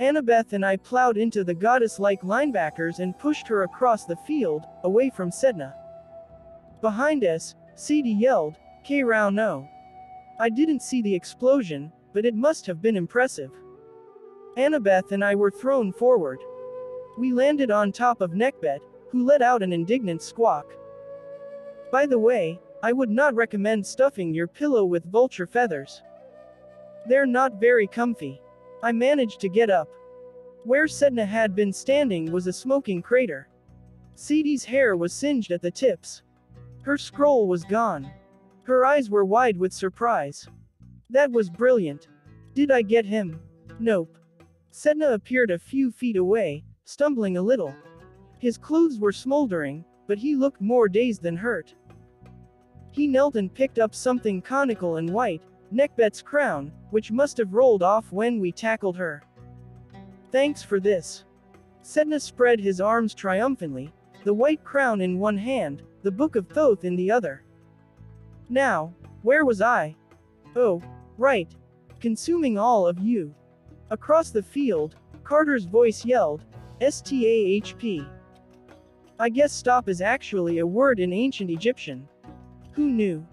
Annabeth and I plowed into the goddess-like linebackers and pushed her across the field, away from Setne. Behind us, Sadie yelled, "K-Rao no." I didn't see the explosion, but it must have been impressive. Annabeth and I were thrown forward. We landed on top of Nekhbet, who let out an indignant squawk. By the way, I would not recommend stuffing your pillow with vulture feathers. They're not very comfy. I managed to get up. Where Setne had been standing was a smoking crater. Sadie's hair was singed at the tips. Her scroll was gone. Her eyes were wide with surprise. That was brilliant. Did I get him? Nope. Setne appeared a few feet away, stumbling a little. His clothes were smoldering, but he looked more dazed than hurt. He knelt and picked up something conical and white, Nekhbet's crown, which must have rolled off when we tackled her. Thanks for this. Setne spread his arms triumphantly, the white crown in one hand, the Book of Thoth in the other. Now, where was I? Oh, right. Consuming all of you. Across the field, Carter's voice yelled, S T A H P. I guess stop is actually a word in ancient Egyptian. Who knew?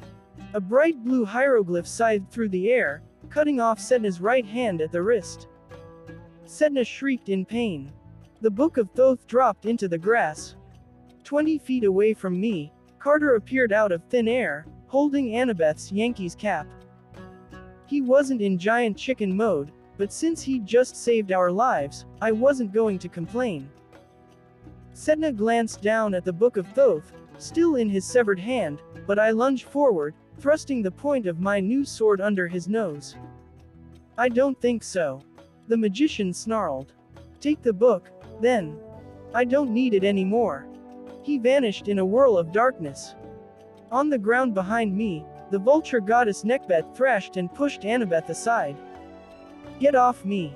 A bright blue hieroglyph scythed through the air, cutting off Setne's right hand at the wrist. Setne shrieked in pain. The Book of Thoth dropped into the grass. Twenty feet away from me, Carter appeared out of thin air, holding Annabeth's Yankees cap. He wasn't in giant chicken mode, but since he just saved our lives, I wasn't going to complain. Setne glanced down at the Book of Thoth, still in his severed hand, but I lunged forward, thrusting the point of my new sword under his nose. I don't think so. The magician snarled. Take the book, then. I don't need it anymore. He vanished in a whirl of darkness. On the ground behind me, the vulture goddess Nekhbet thrashed and pushed Annabeth aside. Get off me.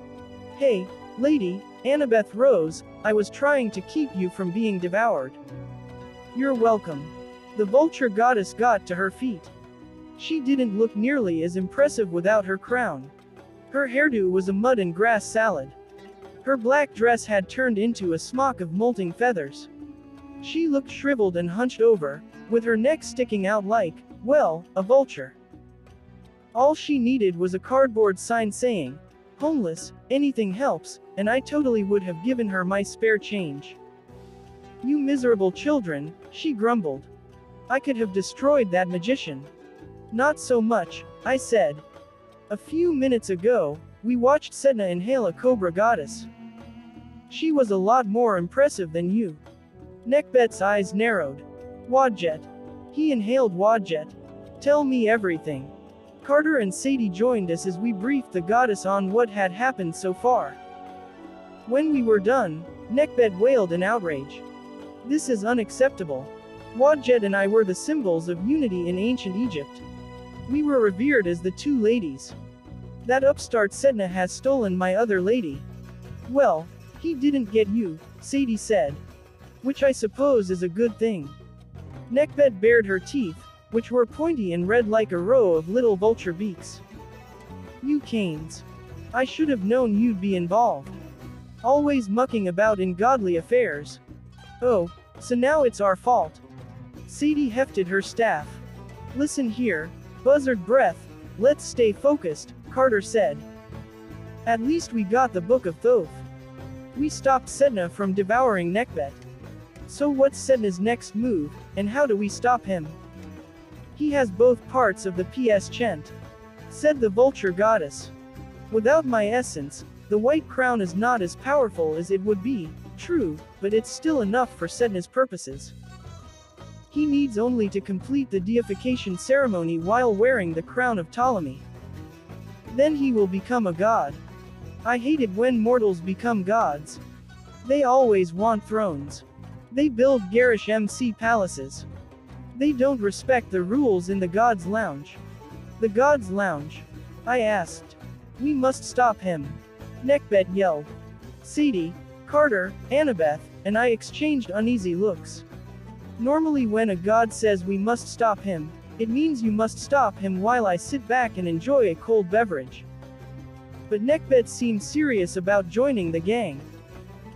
Hey, lady, Annabeth rose, I was trying to keep you from being devoured. You're welcome. The vulture goddess got to her feet. She didn't look nearly as impressive without her crown. Her hairdo was a mud and grass salad. Her black dress had turned into a smock of molting feathers. She looked shriveled and hunched over, with her neck sticking out like, well, a vulture. All she needed was a cardboard sign saying, homeless, anything helps, and I totally would have given her my spare change. You miserable children, she grumbled. I could have destroyed that magician. Not so much, I said. A few minutes ago, we watched Setne inhale a cobra goddess. She was a lot more impressive than you. Nekhbet's eyes narrowed. Wadjet. He inhaled Wadjet. Tell me everything. Carter and Sadie joined us as we briefed the goddess on what had happened so far. When we were done, Nekhbet wailed in outrage. This is unacceptable. Wadjet and I were the symbols of unity in ancient Egypt. We were revered as the two ladies. That upstart Setne has stolen my other lady. Well, he didn't get you, Sadie said. Which I suppose is a good thing. Nekhbet bared her teeth, which were pointy and red like a row of little vulture beaks. You Canes. I should have known you'd be involved. Always mucking about in godly affairs. Oh, so now it's our fault. Sadie hefted her staff. Listen here, buzzard breath, let's stay focused, Carter said. At least we got the Book of Thoth. We stopped Setne from devouring Nekhbet. So what's Setne's next move, and how do we stop him? He has both parts of the P S Pschent, said the vulture goddess. Without my essence, the white crown is not as powerful as it would be, true, but it's still enough for Setne's purposes. He needs only to complete the deification ceremony while wearing the crown of Ptolemy. Then he will become a god. I hate it when mortals become gods. They always want thrones. They build garish M C palaces. They don't respect the rules in the God's Lounge. The God's Lounge? I asked. We must stop him. Nekhbet yelled. Sadie, Carter, Annabeth, and I exchanged uneasy looks. Normally when a god says we must stop him, it means you must stop him while I sit back and enjoy a cold beverage. But Nekhbet seemed serious about joining the gang.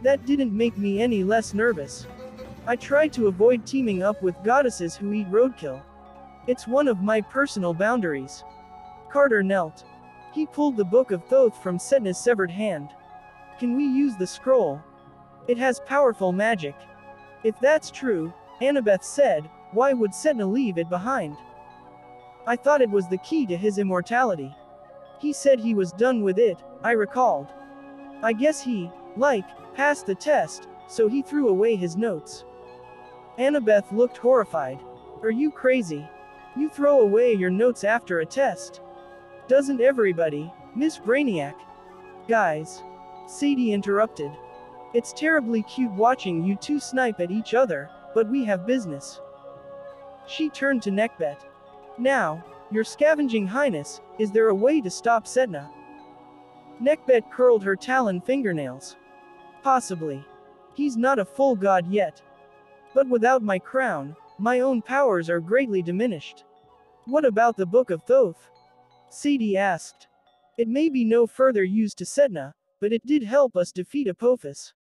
That didn't make me any less nervous. I try to avoid teaming up with goddesses who eat roadkill. It's one of my personal boundaries. Carter knelt. He pulled the Book of Thoth from Setne's severed hand. Can we use the scroll? It has powerful magic. If that's true, Annabeth said, why would Setne leave it behind? I thought it was the key to his immortality. He said he was done with it, I recalled. I guess he, like, passed the test, so he threw away his notes. Annabeth looked horrified. Are you crazy? You throw away your notes after a test? Doesn't everybody, Miss Brainiac? Guys, Sadie interrupted. It's terribly cute watching you two snipe at each other, but we have business. She turned to Nekhbet. Now, your scavenging highness, is there a way to stop Setne? Nekhbet curled her talon fingernails. Possibly. He's not a full god yet. But without my crown, my own powers are greatly diminished. What about the Book of Thoth? Sadie asked. It may be no further use to Setne, but it did help us defeat Apophis.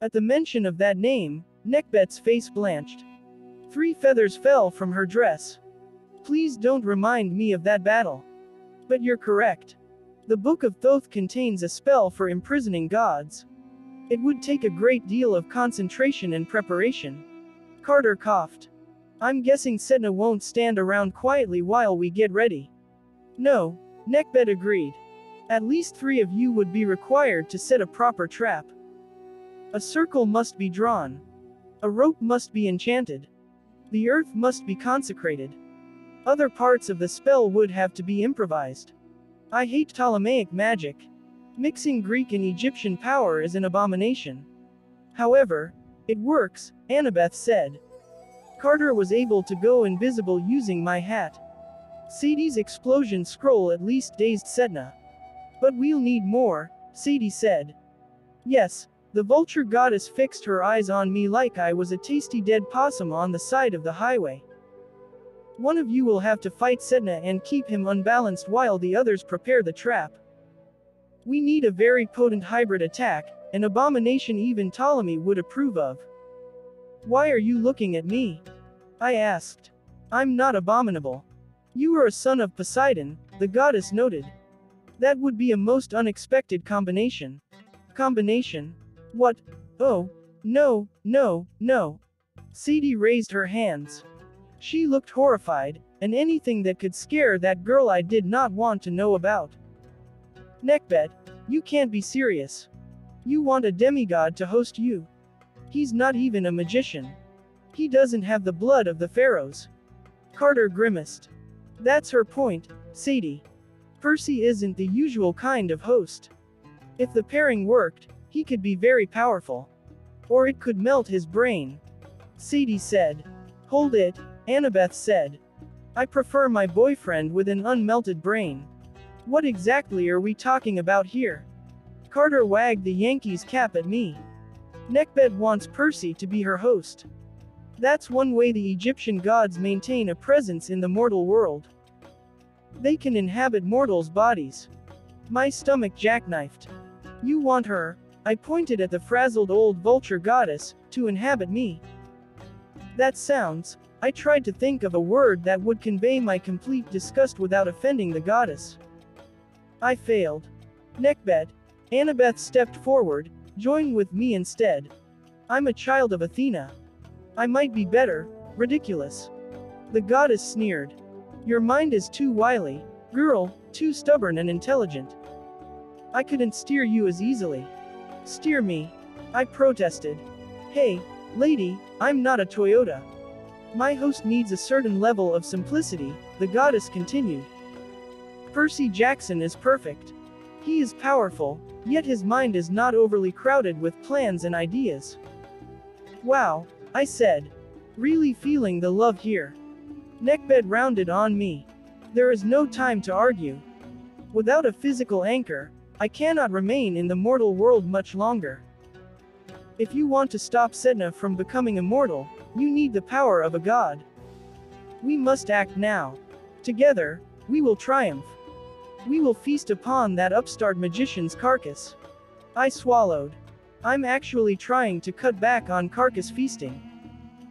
At the mention of that name, Nekhbet's face blanched. Three feathers fell from her dress. Please don't remind me of that battle. But you're correct. The Book of Thoth contains a spell for imprisoning gods. It would take a great deal of concentration and preparation. Carter coughed. I'm guessing Setne won't stand around quietly while we get ready. No, Nekhbet agreed. At least three of you would be required to set a proper trap. A circle must be drawn. A rope must be enchanted. The earth must be consecrated. Other parts of the spell would have to be improvised. I hate Ptolemaic magic. Mixing Greek and Egyptian power is an abomination. However, it works, Annabeth said. Carter was able to go invisible using my hat. Sadie's explosion scroll at least dazed Setne. But we'll need more, Sadie said. Yes, the vulture goddess fixed her eyes on me like I was a tasty dead possum on the side of the highway. One of you will have to fight Setne and keep him unbalanced while the others prepare the trap. We need a very potent hybrid attack, an abomination even Ptolemy would approve of. Why are you looking at me? I asked. I'm not abominable. You are a son of Poseidon, the goddess noted. That would be a most unexpected combination. Combination? What? Oh, no, no, no. Sadie raised her hands. She looked horrified, and anything that could scare that girl I did not want to know about. Nekhbet, you can't be serious. You want a demigod to host you. He's not even a magician. He doesn't have the blood of the pharaohs. Carter grimaced. That's her point, Sadie. Percy isn't the usual kind of host. If the pairing worked, he could be very powerful. Or it could melt his brain. Sadie said. Hold it, Annabeth said. I prefer my boyfriend with an unmelted brain. What exactly are we talking about here? Carter wagged the Yankees cap at me. Nekhbet wants Percy to be her host. That's one way the Egyptian gods maintain a presence in the mortal world. They can inhabit mortals' bodies. My stomach jackknifed. You want her, I pointed at the frazzled old vulture goddess, to inhabit me. That sounds, I tried to think of a word that would convey my complete disgust without offending the goddess. I failed. Nekhbet, Annabeth stepped forward, join with me instead. I'm a child of Athena. I might be better, ridiculous. The goddess sneered. Your mind is too wily, girl, too stubborn and intelligent. I couldn't steer you as easily. Steer me, I protested. Hey, lady, I'm not a Toyota. My host needs a certain level of simplicity, the goddess continued. Percy Jackson is perfect. He is powerful, yet his mind is not overly crowded with plans and ideas. Wow, I said. Really feeling the love here. Nekhbet rounded on me. There is no time to argue. Without a physical anchor, I cannot remain in the mortal world much longer. If you want to stop Setne from becoming immortal, you need the power of a god. We must act now. Together, we will triumph. We will feast upon that upstart magician's carcass. I swallowed. I'm actually trying to cut back on carcass feasting.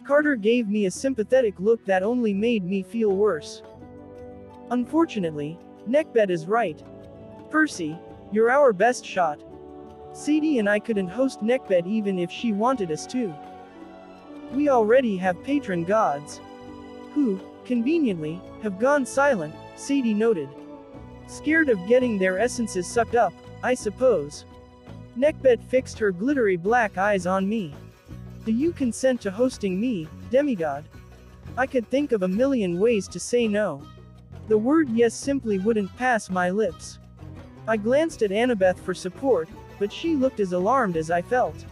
Carter gave me a sympathetic look that only made me feel worse. Unfortunately, Nekhbet is right. Percy, you're our best shot. Sadie and I couldn't host Nekhbet even if she wanted us to. We already have patron gods, who, conveniently, have gone silent, Sadie noted. Scared of getting their essences sucked up, I suppose. Nekhbet fixed her glittery black eyes on me. Do you consent to hosting me, demigod? I could think of a million ways to say no. The word yes simply wouldn't pass my lips. I glanced at Annabeth for support, but she looked as alarmed as I felt.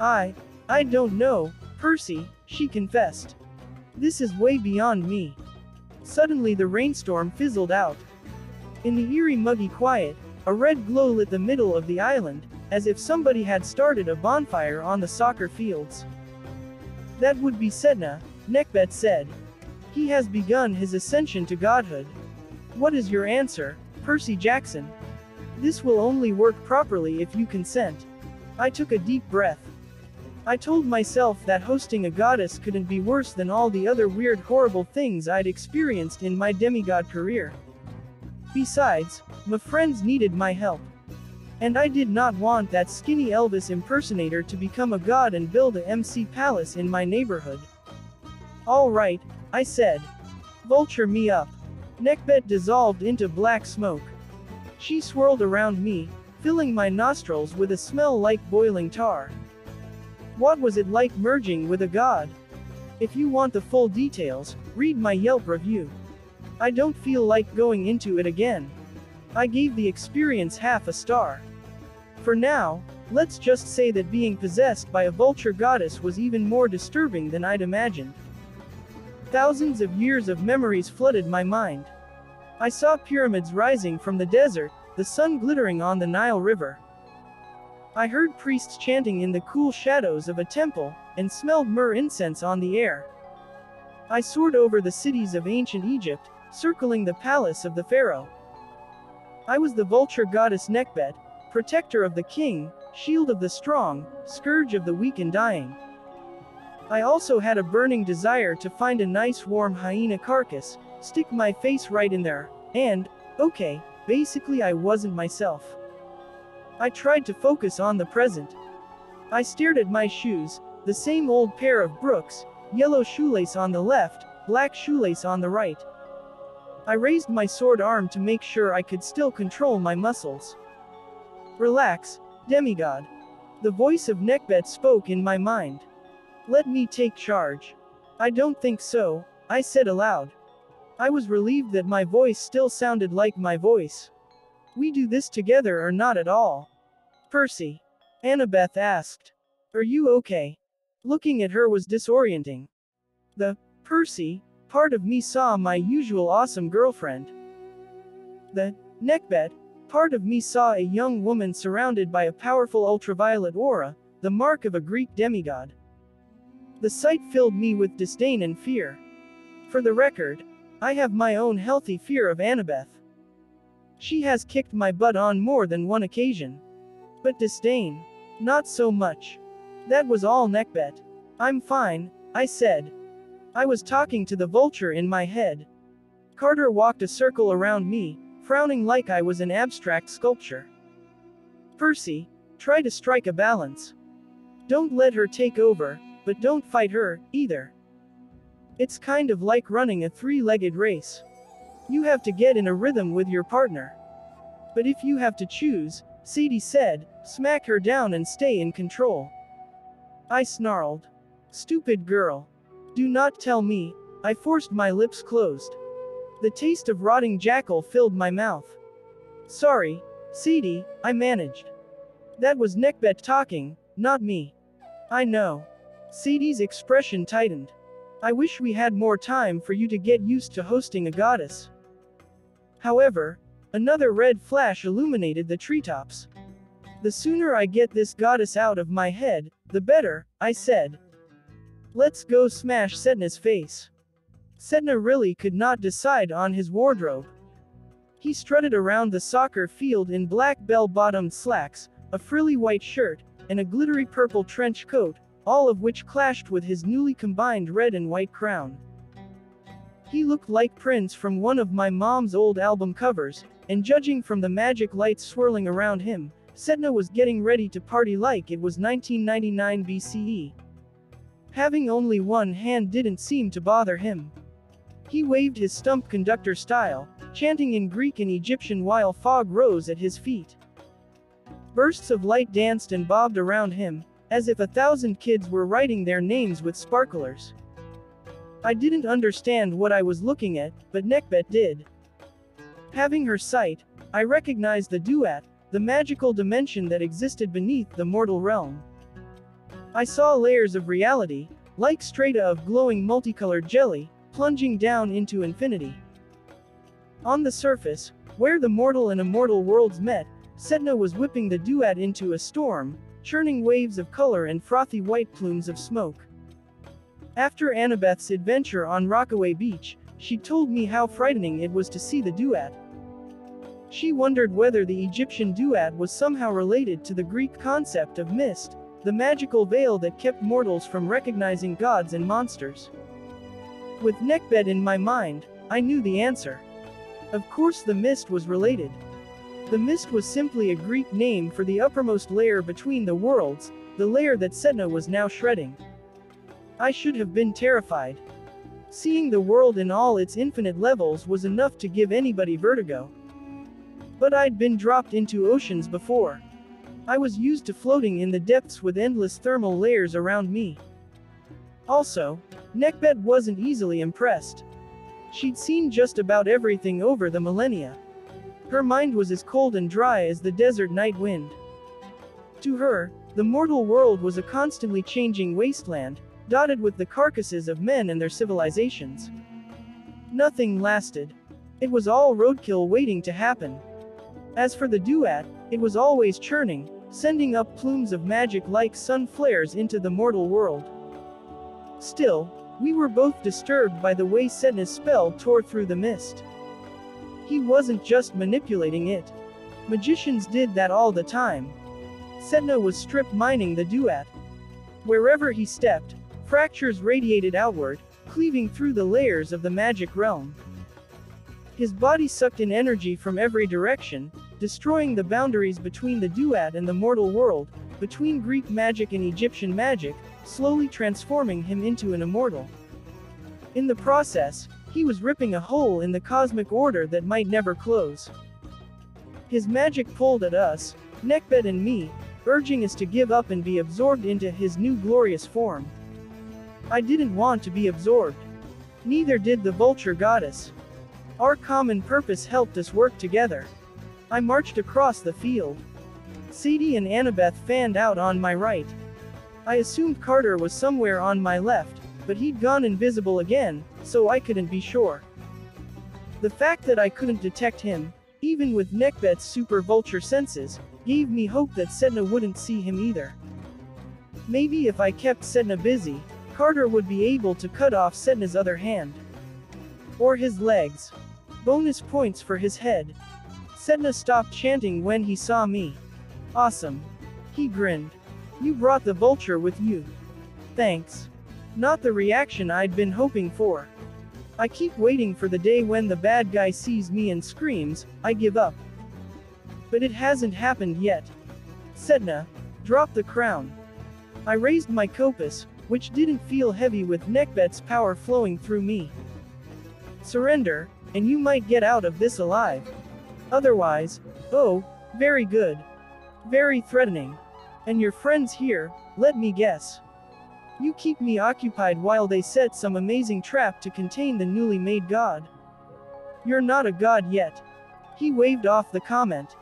I, I don't know, Percy, she confessed. This is way beyond me. Suddenly the rainstorm fizzled out. In the eerie muggy quiet, a red glow lit the middle of the island, as if somebody had started a bonfire on the soccer fields. That would be Setne, Nekhbet said. He has begun his ascension to godhood. What is your answer, Percy Jackson? This will only work properly if you consent. I took a deep breath. I told myself that hosting a goddess couldn't be worse than all the other weird, horrible things I'd experienced in my demigod career. Besides, my friends needed my help. And I did not want that skinny Elvis impersonator to become a god and build a M C palace in my neighborhood. All right, I said. Vulture me up. Nekhbet dissolved into black smoke. She swirled around me, filling my nostrils with a smell like boiling tar. What was it like merging with a god? If you want the full details, read my Yelp review. I don't feel like going into it again. I gave the experience half a star. For now, let's just say that being possessed by a vulture goddess was even more disturbing than I'd imagined. Thousands of years of memories flooded my mind. I saw pyramids rising from the desert, the sun glittering on the Nile River. I heard priests chanting in the cool shadows of a temple, and smelled myrrh incense on the air. I soared over the cities of ancient Egypt, circling the palace of the pharaoh. I was the vulture goddess Nekhbet, protector of the king, shield of the strong, scourge of the weak and dying. I also had a burning desire to find a nice warm hyena carcass, stick my face right in there, and, okay, basically I wasn't myself. I tried to focus on the present. I stared at my shoes, the same old pair of Brooks, yellow shoelace on the left, black shoelace on the right. I raised my sword arm to make sure I could still control my muscles. Relax, demigod. The voice of Nekhbet spoke in my mind. Let me take charge. I don't think so, I said aloud. I was relieved that my voice still sounded like my voice. We do this together or not at all? Percy, Annabeth asked. Are you okay? Looking at her was disorienting. The Percy part of me saw my usual awesome girlfriend. The Nekhbet part of me saw a young woman surrounded by a powerful ultraviolet aura, the mark of a Greek demigod. The sight filled me with disdain and fear. For the record, I have my own healthy fear of Annabeth. She has kicked my butt on more than one occasion. But disdain, not so much. That was all Nekhbet. I'm fine, I said. I was talking to the vulture in my head. Carter walked a circle around me, frowning like I was an abstract sculpture. Percy, try to strike a balance. Don't let her take over, but don't fight her, either. It's kind of like running a three-legged race. You have to get in a rhythm with your partner. But if you have to choose, Sadie said, smack her down and stay in control. I snarled. Stupid girl. Do not tell me. I forced my lips closed. The taste of rotting jackal filled my mouth. Sorry, Sadie, I managed. That was Nekhbet talking, not me. I know. Sadie's expression tightened. I wish we had more time for you to get used to hosting a goddess. However, Another red flash illuminated the treetops. The sooner I get this goddess out of my head, the better, I said. Let's go smash Setne's face. Setne really could not decide on his wardrobe. He strutted around the soccer field in black bell-bottomed slacks, a frilly white shirt, and a glittery purple trench coat, all of which clashed with his newly combined red and white crown. He looked like Prince from one of my mom's old album covers, and judging from the magic lights swirling around him, Setne was getting ready to party like it was nineteen ninety-nine B C E. Having only one hand didn't seem to bother him. He waved his stump conductor style, chanting in Greek and Egyptian while fog rose at his feet. Bursts of light danced and bobbed around him, as if a thousand kids were writing their names with sparklers. I didn't understand what I was looking at, but Nekhbet did. Having her sight, I recognized the Duat, the magical dimension that existed beneath the mortal realm. I saw layers of reality, like strata of glowing multicolored jelly, plunging down into infinity. On the surface, where the mortal and immortal worlds met, Setne was whipping the Duat into a storm, churning waves of color and frothy white plumes of smoke. After Annabeth's adventure on Rockaway Beach, she told me how frightening it was to see the Duat. She wondered whether the Egyptian Duat was somehow related to the Greek concept of mist, the magical veil that kept mortals from recognizing gods and monsters. With Nekhbet in my mind, I knew the answer. Of course the mist was related. The mist was simply a Greek name for the uppermost layer between the worlds, the layer that Setne was now shredding. I should have been terrified. Seeing the world in all its infinite levels was enough to give anybody vertigo. But I'd been dropped into oceans before. I was used to floating in the depths with endless thermal layers around me. Also, Nekhbet wasn't easily impressed. She'd seen just about everything over the millennia. Her mind was as cold and dry as the desert night wind. To her, the mortal world was a constantly changing wasteland, dotted with the carcasses of men and their civilizations. Nothing lasted. It was all roadkill waiting to happen. As for the Duat, it was always churning, sending up plumes of magic like sun flares into the mortal world. Still, we were both disturbed by the way Setne's spell tore through the mist. He wasn't just manipulating it. Magicians did that all the time. Setne was strip mining the Duat. Wherever he stepped, fractures radiated outward, cleaving through the layers of the magic realm. His body sucked in energy from every direction, destroying the boundaries between the Duat and the mortal world, between Greek magic and Egyptian magic, slowly transforming him into an immortal. In the process, he was ripping a hole in the cosmic order that might never close. His magic pulled at us, Nekhbet and me, urging us to give up and be absorbed into his new glorious form. I didn't want to be absorbed. Neither did the vulture goddess. Our common purpose helped us work together. I marched across the field. Sadie and Annabeth fanned out on my right. I assumed Carter was somewhere on my left, but he'd gone invisible again, so I couldn't be sure. The fact that I couldn't detect him, even with Nekhbet's super vulture senses, gave me hope that Setne wouldn't see him either. Maybe if I kept Setne busy, Carter would be able to cut off Setne's other hand. Or his legs. Bonus points for his head. Setne stopped chanting when he saw me. Awesome. He grinned. You brought the vulture with you. Thanks. Not the reaction I'd been hoping for. I keep waiting for the day when the bad guy sees me and screams, I give up. But it hasn't happened yet. Setne, drop the crown. I raised my kopis, which didn't feel heavy with Nekhbet's power flowing through me. Surrender, and you might get out of this alive. Otherwise, oh, very good. Very threatening. And your friends here, let me guess. You keep me occupied while they set some amazing trap to contain the newly made god. You're not a god yet. He waved off the comment.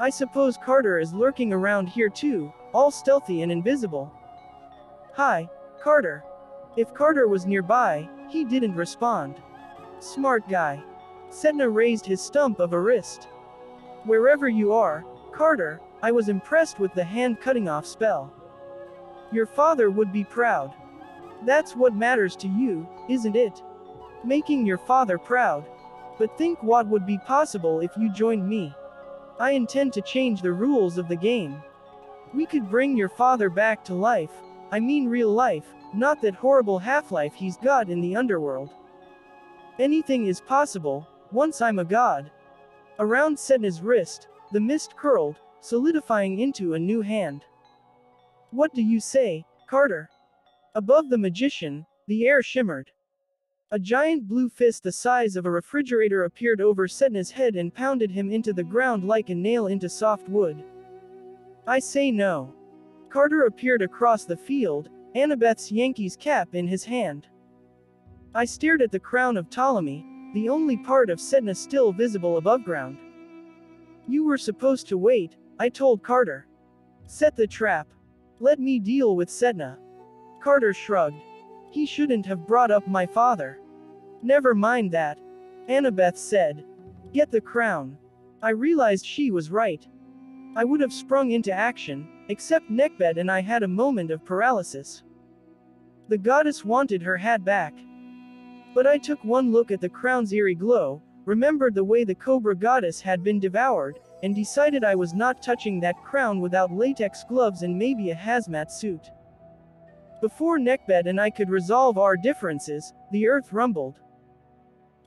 I suppose Carter is lurking around here too, all stealthy and invisible. Hi, Carter. If Carter was nearby, he didn't respond. Smart guy. Setne raised his stump of a wrist. Wherever you are, Carter, I was impressed with the hand cutting off spell. Your father would be proud. That's what matters to you, isn't it? Making your father proud. But think what would be possible if you joined me. I intend to change the rules of the game. We could bring your father back to life, I mean real life, not that horrible half-life he's got in the underworld. Anything is possible, once I'm a god. Around Setne's wrist, the mist curled, solidifying into a new hand. What do you say, Carter? Above the magician, the air shimmered. A giant blue fist the size of a refrigerator appeared over Setne's head and pounded him into the ground like a nail into soft wood. I say no. Carter appeared across the field, Annabeth's Yankees cap in his hand. I stared at the crown of Ptolemy, the only part of Setne still visible above ground. You were supposed to wait, I told Carter. Set the trap. Let me deal with Setne. Carter shrugged. He shouldn't have brought up my father. Never mind that, Annabeth said. Get the crown. I realized she was right. I would have sprung into action, except Nekhbet and I had a moment of paralysis. The goddess wanted her hat back. But I took one look at the crown's eerie glow, remembered the way the cobra goddess had been devoured, and decided I was not touching that crown without latex gloves and maybe a hazmat suit. Before Nekhbet and I could resolve our differences, the earth rumbled.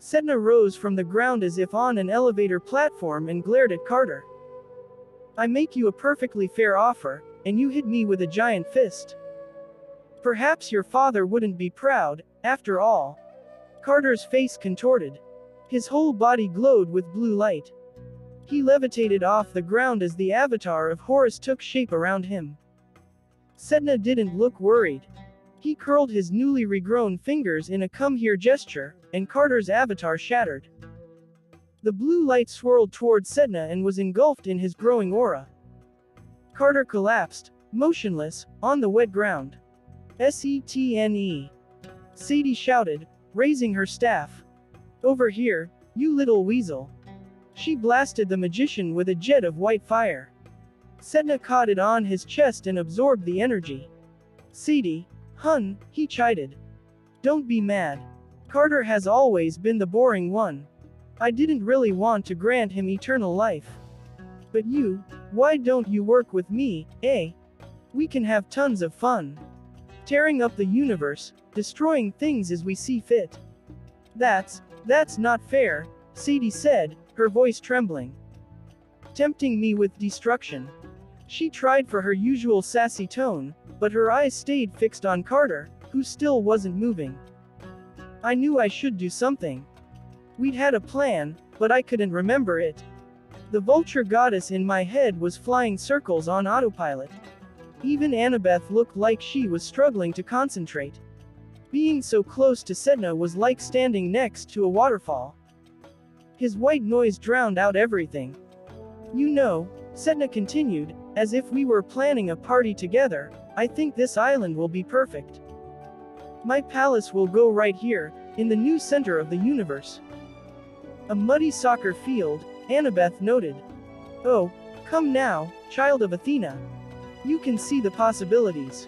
Setne rose from the ground as if on an elevator platform and glared at Carter. I make you a perfectly fair offer, and you hit me with a giant fist. Perhaps your father wouldn't be proud, after all. Carter's face contorted. His whole body glowed with blue light. He levitated off the ground as the avatar of Horus took shape around him. Setne didn't look worried. He curled his newly regrown fingers in a come-here gesture, and Carter's avatar shattered. The blue light swirled toward Setne and was engulfed in his growing aura. Carter collapsed, motionless, on the wet ground. S E T N E. Sadie shouted, raising her staff. Over here, you little weasel. She blasted the magician with a jet of white fire. Setne caught it on his chest and absorbed the energy. Sadie, hun, he chided. Don't be mad. Carter has always been the boring one. I didn't really want to grant him eternal life. But you, why don't you work with me, eh? We can have tons of fun. Tearing up the universe, destroying things as we see fit. That's, that's not fair, Sadie said, her voice trembling. Tempting me with destruction. She tried for her usual sassy tone, but her eyes stayed fixed on Carter, who still wasn't moving. I knew I should do something. We'd had a plan, but I couldn't remember it. The vulture goddess in my head was flying circles on autopilot. Even Annabeth looked like she was struggling to concentrate. Being so close to Setne was like standing next to a waterfall. His white noise drowned out everything. You know, Setne continued, as if we were planning a party together, I think this island will be perfect. My palace will go right here, in the new center of the universe. A muddy soccer field, Annabeth noted. Oh, come now, child of Athena. You can see the possibilities.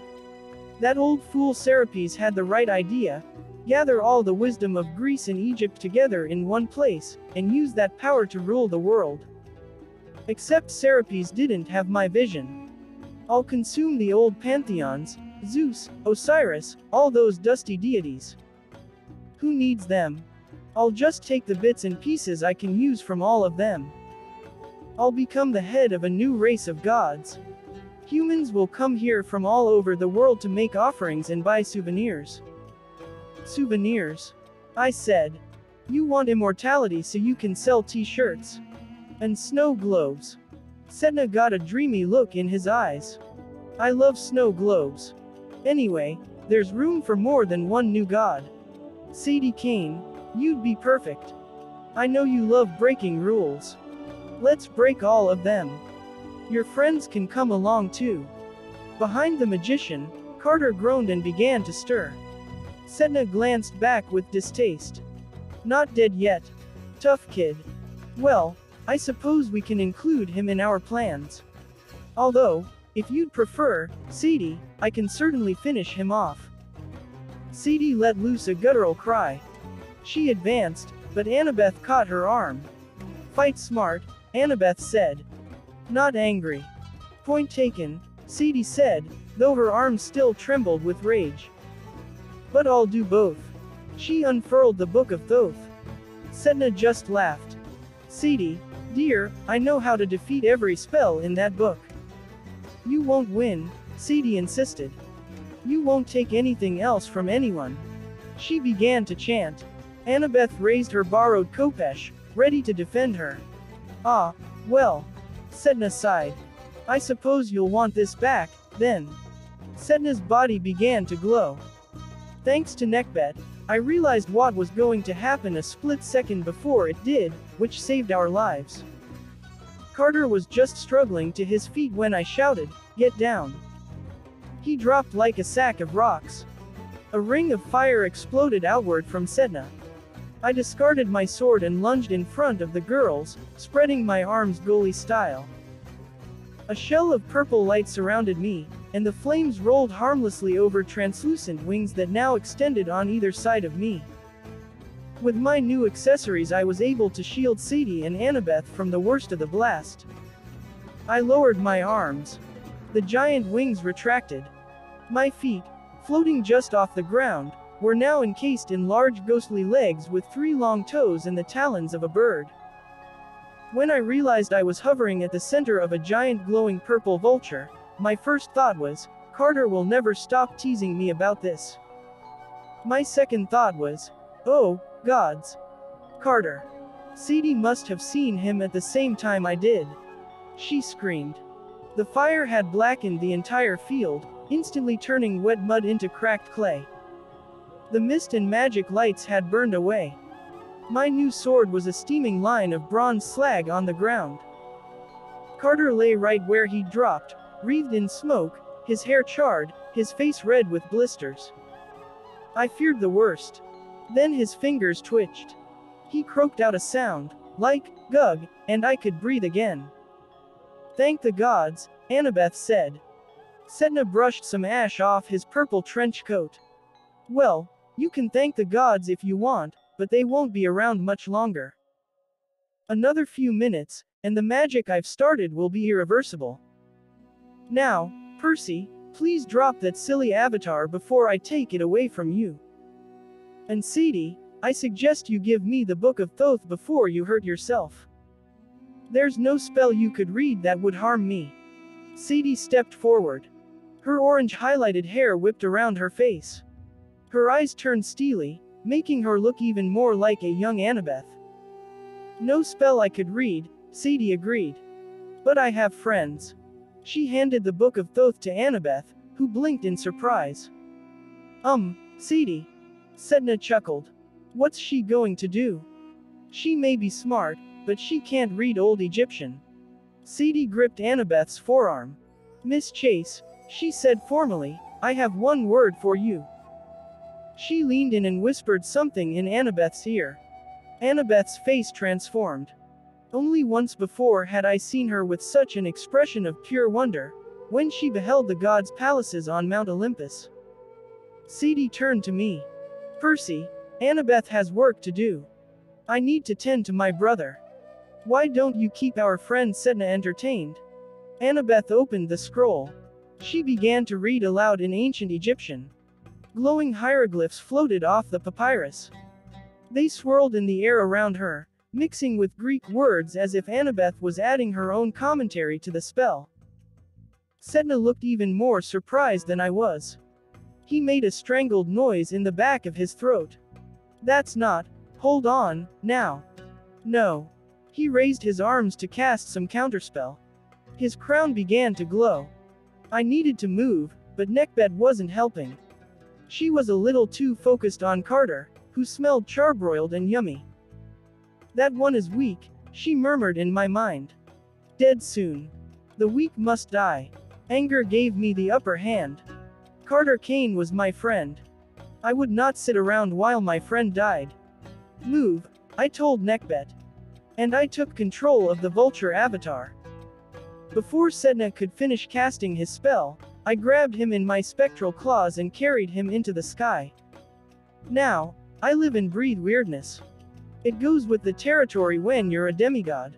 That old fool Serapis had the right idea. Gather all the wisdom of Greece and Egypt together in one place, and use that power to rule the world. Except Serapis didn't have my vision. I'll consume the old pantheons, Zeus, Osiris, all those dusty deities. Who needs them? I'll just take the bits and pieces I can use from all of them. I'll become the head of a new race of gods. Humans will come here from all over the world to make offerings and buy souvenirs. Souvenirs? I said. You want immortality so you can sell t-shirts. And snow globes. Setne got a dreamy look in his eyes. I love snow globes. Anyway, there's room for more than one new god. Sadie Kane, you'd be perfect. I know you love breaking rules. Let's break all of them. Your friends can come along too. Behind the magician, Carter groaned and began to stir. Setne glanced back with distaste. Not dead yet. Tough kid. Well, I suppose we can include him in our plans. Although, if you'd prefer, Sadie, I can certainly finish him off. Sadie let loose a guttural cry. She advanced, but Annabeth caught her arm. Fight smart, Annabeth said. Not angry. Point taken, Sadie said, though her arm still trembled with rage. But I'll do both. She unfurled the Book of Thoth. Setne just laughed. Sadie, dear, I know how to defeat every spell in that book. You won't win, Sadie insisted. You won't take anything else from anyone. She began to chant. Annabeth raised her borrowed kopesh, ready to defend her. Ah, well. Setne sighed. I suppose you'll want this back, then. Setne's body began to glow. Thanks to Nekhbet, I realized what was going to happen a split second before it did, which saved our lives. Carter was just struggling to his feet when I shouted, "Get down!" He dropped like a sack of rocks. A ring of fire exploded outward from Setne. I discarded my sword and lunged in front of the girls, spreading my arms goalie style. A shell of purple light surrounded me, and the flames rolled harmlessly over translucent wings that now extended on either side of me. With my new accessories I was able to shield Sadie and Annabeth from the worst of the blast. I lowered my arms. The giant wings retracted. My feet, floating just off the ground, were now encased in large ghostly legs with three long toes and the talons of a bird. When I realized I was hovering at the center of a giant glowing purple vulture, my first thought was, Carter will never stop teasing me about this. My second thought was, oh, gods. Carter. Sadie must have seen him at the same time I did. She screamed. The fire had blackened the entire field, instantly turning wet mud into cracked clay. The mist and magic lights had burned away. My new sword was a steaming line of bronze slag on the ground. Carter lay right where he'd dropped, wreathed in smoke, his hair charred, his face red with blisters. I feared the worst. Then his fingers twitched. He croaked out a sound, like, "Gug," and I could breathe again. Thank the gods, Annabeth said. Setne brushed some ash off his purple trench coat. Well, you can thank the gods if you want, but they won't be around much longer. Another few minutes, and the magic I've started will be irreversible. Now, Percy, please drop that silly avatar before I take it away from you. And Sadie, I suggest you give me the Book of Thoth before you hurt yourself. There's no spell you could read that would harm me. Sadie stepped forward. Her orange highlighted hair whipped around her face. Her eyes turned steely, making her look even more like a young Annabeth. No spell I could read, Sadie agreed. But I have friends. She handed the Book of Thoth to Annabeth, who blinked in surprise. Um, Sadie. Setne chuckled. What's she going to do? She may be smart, but she can't read old Egyptian. Sadie gripped Annabeth's forearm. Miss Chase, she said formally, I have one word for you. She leaned in and whispered something in Annabeth's ear. Annabeth's face transformed. Only once before had I seen her with such an expression of pure wonder, when she beheld the gods' palaces on Mount Olympus. Sadie turned to me. Percy, Annabeth has work to do. I need to tend to my brother. Why don't you keep our friend Setne entertained? Annabeth opened the scroll. She began to read aloud in ancient Egyptian. Glowing hieroglyphs floated off the papyrus. They swirled in the air around her, mixing with Greek words as if Annabeth was adding her own commentary to the spell. Setne looked even more surprised than I was. He made a strangled noise in the back of his throat. That's not, hold on, now. No. He raised his arms to cast some counterspell. His crown began to glow. I needed to move, but Nekhbet wasn't helping. She was a little too focused on Carter, who smelled charbroiled and yummy. That one is weak, she murmured in my mind. Dead soon. The weak must die. Anger gave me the upper hand. Carter Kane was my friend. I would not sit around while my friend died. Move, I told Nekhbet. And I took control of the vulture avatar. Before Setne could finish casting his spell, I grabbed him in my spectral claws and carried him into the sky. Now, I live and breathe weirdness. It goes with the territory when you're a demigod.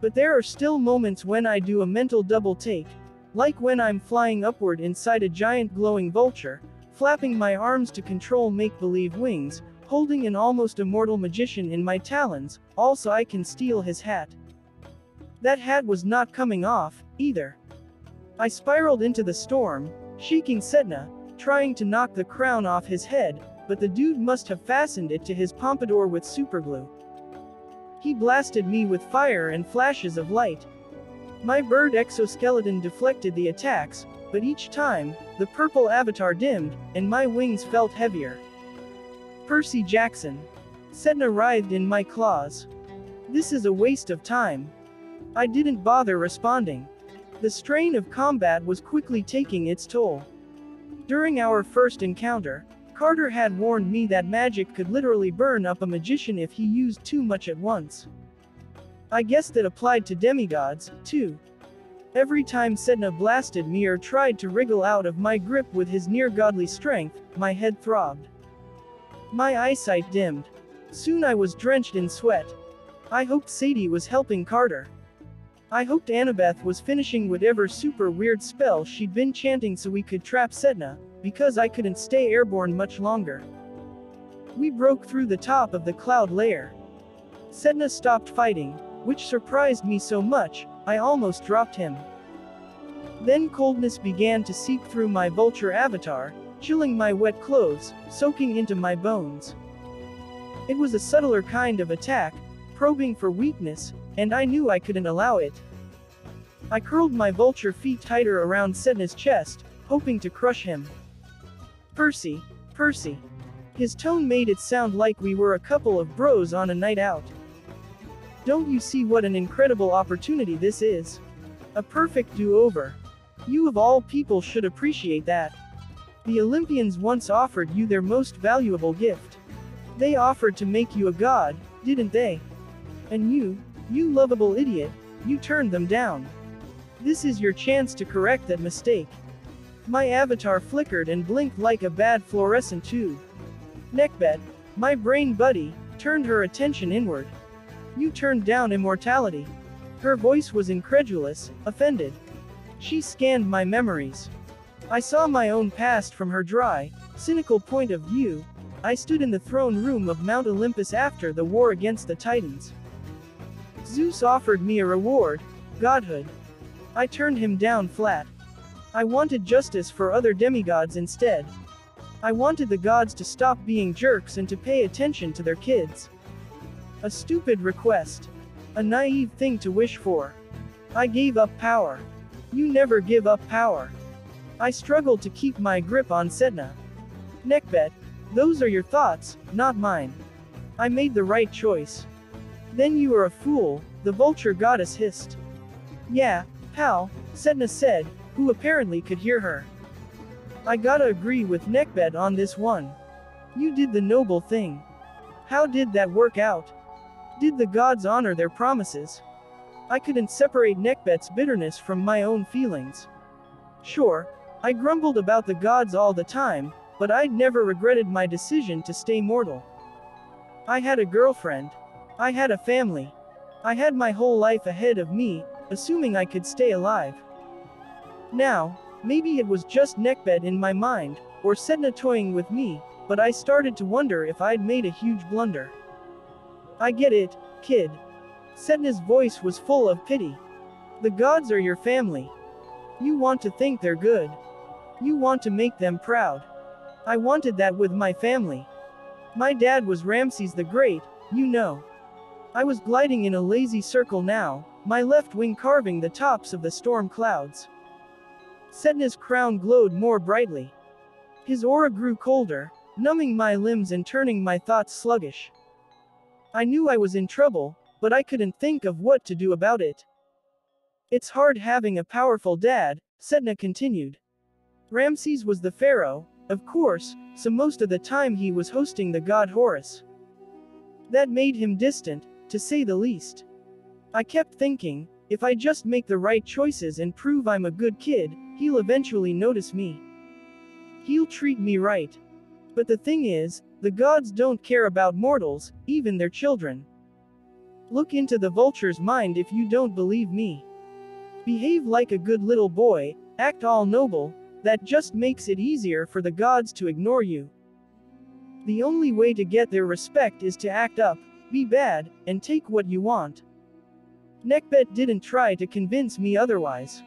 But there are still moments when I do a mental double take, like when I'm flying upward inside a giant glowing vulture, flapping my arms to control make-believe wings, holding an almost immortal magician in my talons, also I can steal his hat. That hat was not coming off, either. I spiraled into the storm, shaking Setne, trying to knock the crown off his head, but the dude must have fastened it to his pompadour with superglue. He blasted me with fire and flashes of light. My bird exoskeleton deflected the attacks, but each time, the purple avatar dimmed, and my wings felt heavier. Percy Jackson. Setne writhed in my claws. This is a waste of time. I didn't bother responding. The strain of combat was quickly taking its toll. During our first encounter, Carter had warned me that magic could literally burn up a magician if he used too much at once. I guess that applied to demigods, too. Every time Setne blasted me or tried to wriggle out of my grip with his near-godly strength, my head throbbed. My eyesight dimmed. Soon I was drenched in sweat. I hoped Sadie was helping Carter. I hoped Annabeth was finishing whatever super weird spell she'd been chanting so we could trap Setne, because I couldn't stay airborne much longer. We broke through the top of the cloud layer. Setne stopped fighting, which surprised me so much, I almost dropped him. Then coldness began to seep through my vulture avatar, chilling my wet clothes, soaking into my bones. It was a subtler kind of attack, probing for weakness, and I knew I couldn't allow it. I curled my vulture feet tighter around Setne's chest, hoping to crush him. Percy, Percy. His tone made it sound like we were a couple of bros on a night out. Don't you see what an incredible opportunity this is? A perfect do-over. You of all people should appreciate that. The Olympians once offered you their most valuable gift. They offered to make you a god, didn't they? And you, you lovable idiot, you turned them down. This is your chance to correct that mistake. My avatar flickered and blinked like a bad fluorescent tube. Nekhbet, my brain buddy, turned her attention inward. You turned down immortality. Her voice was incredulous, offended. She scanned my memories. I saw my own past from her dry, cynical point of view. I stood in the throne room of Mount Olympus after the war against the Titans. Zeus offered me a reward, godhood. I turned him down flat. I wanted justice for other demigods instead. I wanted the gods to stop being jerks and to pay attention to their kids. A stupid request. A naive thing to wish for. I gave up power. You never give up power. I struggled to keep my grip on Setne. Nekhbet, those are your thoughts, not mine. I made the right choice. Then you are a fool, the vulture goddess hissed. Yeah, pal, Setne said, who apparently could hear her. I gotta agree with Nekhbet on this one. You did the noble thing. How did that work out? Did the gods honor their promises? I couldn't separate Nekhbet's bitterness from my own feelings. Sure, I grumbled about the gods all the time, but I'd never regretted my decision to stay mortal. I had a girlfriend. I had a family. I had my whole life ahead of me, assuming I could stay alive. Now, maybe it was just Nekhbet in my mind, or Setne toying with me, but I started to wonder if I'd made a huge blunder. I get it, kid. Setne's voice was full of pity. The gods are your family. You want to think they're good. You want to make them proud. I wanted that with my family. My dad was Ramses the Great, you know. I was gliding in a lazy circle now, my left wing carving the tops of the storm clouds. Setne's crown glowed more brightly. His aura grew colder, numbing my limbs and turning my thoughts sluggish. I knew I was in trouble, but I couldn't think of what to do about it. It's hard having a powerful dad, Setne continued. Ramses was the pharaoh, of course, so most of the time he was hosting the god Horus. That made him distant, to say the least. I kept thinking, if I just make the right choices and prove I'm a good kid, he'll eventually notice me. He'll treat me right. But the thing is, the gods don't care about mortals, even their children. Look into the vulture's mind if you don't believe me. Behave like a good little boy, act all noble, that just makes it easier for the gods to ignore you. The only way to get their respect is to act up, be bad, and take what you want. Nekhbet didn't try to convince me otherwise.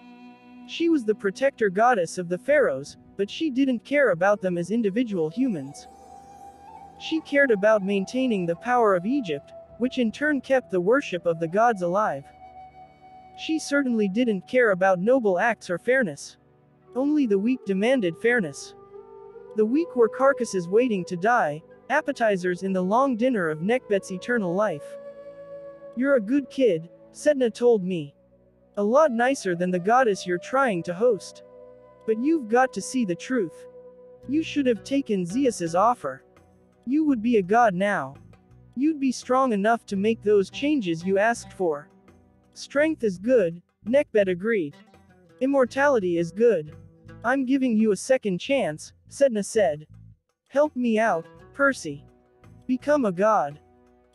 She was the protector goddess of the pharaohs, but she didn't care about them as individual humans. She cared about maintaining the power of Egypt, which in turn kept the worship of the gods alive. She certainly didn't care about noble acts or fairness. Only the weak demanded fairness. The weak were carcasses waiting to die, appetizers in the long dinner of Nekhbet's eternal life. You're a good kid, Setne told me. A lot nicer than the goddess you're trying to host. But you've got to see the truth. You should have taken Zeus's offer. You would be a god now. You'd be strong enough to make those changes you asked for. Strength is good, Nekhbet agreed. Immortality is good. I'm giving you a second chance, Setne said. Help me out, Percy. Become a god.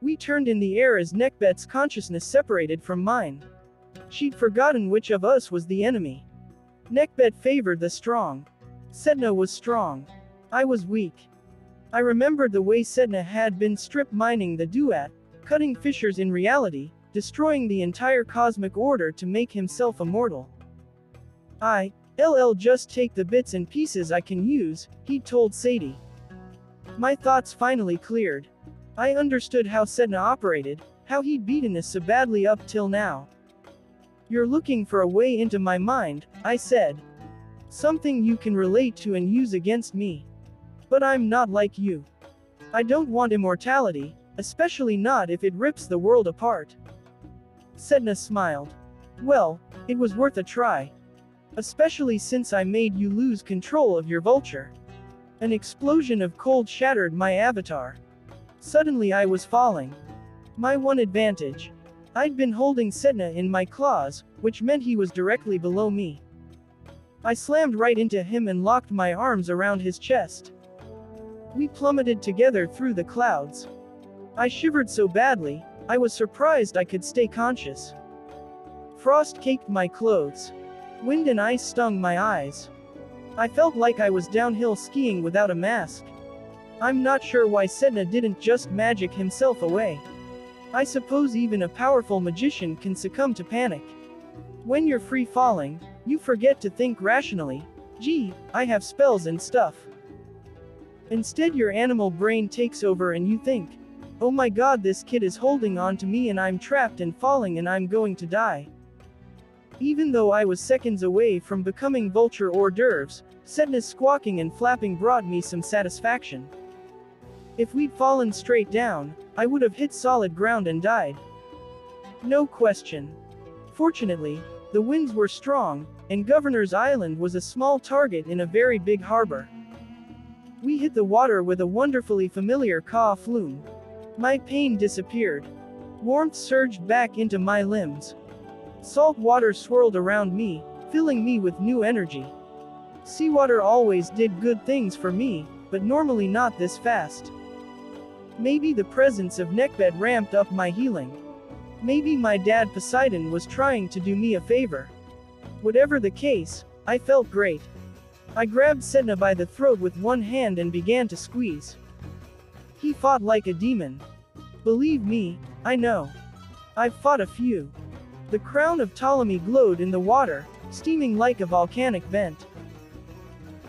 We turned in the air as Nekhbet's consciousness separated from mine. She'd forgotten which of us was the enemy. Nekhbet favored the strong. Setne was strong. I was weak. I remembered the way Setne had been strip mining the Duat, cutting fissures in reality, destroying the entire cosmic order to make himself immortal. I, I'll just take the bits and pieces I can use, he told Sadie. My thoughts finally cleared. I understood how Setne operated, how he'd beaten us so badly up till now. You're looking for a way into my mind, I said. Something you can relate to and use against me. But I'm not like you. I don't want immortality, especially not if it rips the world apart. Setne smiled. Well, it was worth a try. Especially since I made you lose control of your vulture. An explosion of cold shattered my avatar. Suddenly I was falling. My one advantage. I'd been holding Setne in my claws, which meant he was directly below me. I slammed right into him and locked my arms around his chest. We plummeted together through the clouds. I shivered so badly, I was surprised I could stay conscious. Frost caked my clothes. Wind and ice stung my eyes. I felt like I was downhill skiing without a mask. I'm not sure why Setne didn't just magic himself away. I suppose even a powerful magician can succumb to panic. When you're free falling, you forget to think rationally. Gee, I have spells and stuff. Instead your animal brain takes over and you think, oh my god, this kid is holding on to me and I'm trapped and falling and I'm going to die. Even though I was seconds away from becoming vulture hors d'oeuvres, Setne's squawking and flapping brought me some satisfaction. If we'd fallen straight down, I would have hit solid ground and died. No question. Fortunately, the winds were strong, and Governor's Island was a small target in a very big harbor. We hit the water with a wonderfully familiar caw flume. My pain disappeared. Warmth surged back into my limbs. Salt water swirled around me, filling me with new energy. Seawater always did good things for me, but normally not this fast. Maybe the presence of Nekhbet ramped up my healing. Maybe my dad Poseidon was trying to do me a favor. Whatever the case, I felt great. I grabbed Setne by the throat with one hand and began to squeeze. He fought like a demon. Believe me, I know. I've fought a few. The crown of Ptolemy glowed in the water, steaming like a volcanic vent.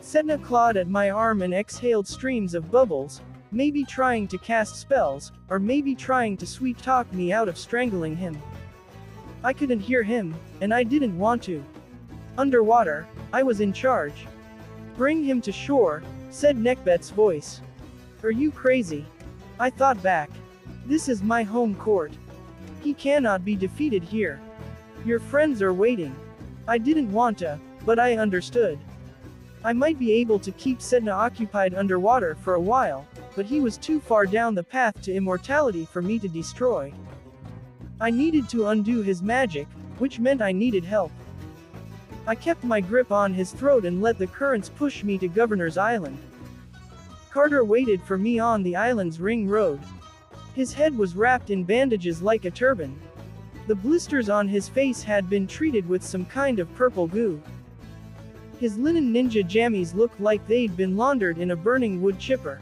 Setne clawed at my arm and exhaled streams of bubbles, maybe trying to cast spells, or maybe trying to sweet-talk me out of strangling him. I couldn't hear him, and I didn't want to. Underwater, I was in charge. Bring him to shore, said Nekhbet's voice. Are you crazy? I thought back. This is my home court. He cannot be defeated here. Your friends are waiting. I didn't want to, but I understood. I might be able to keep Setne occupied underwater for a while, but he was too far down the path to immortality for me to destroy. I needed to undo his magic, which meant I needed help. I kept my grip on his throat and let the currents push me to Governor's Island. Carter waited for me on the island's ring road. His head was wrapped in bandages like a turban. The blisters on his face had been treated with some kind of purple goo. His linen ninja jammies looked like they'd been laundered in a burning wood chipper.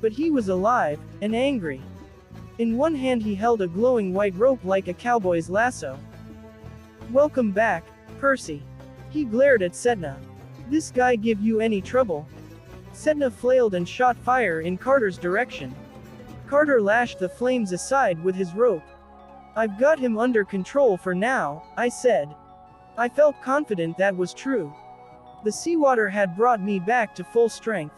But he was alive, and angry. In one hand he held a glowing white rope like a cowboy's lasso. "Welcome back, Percy." He glared at Setne. "This guy give you any trouble?" Setne flailed and shot fire in Carter's direction. Carter lashed the flames aside with his rope. "I've got him under control for now," I said. I felt confident that was true. The seawater had brought me back to full strength.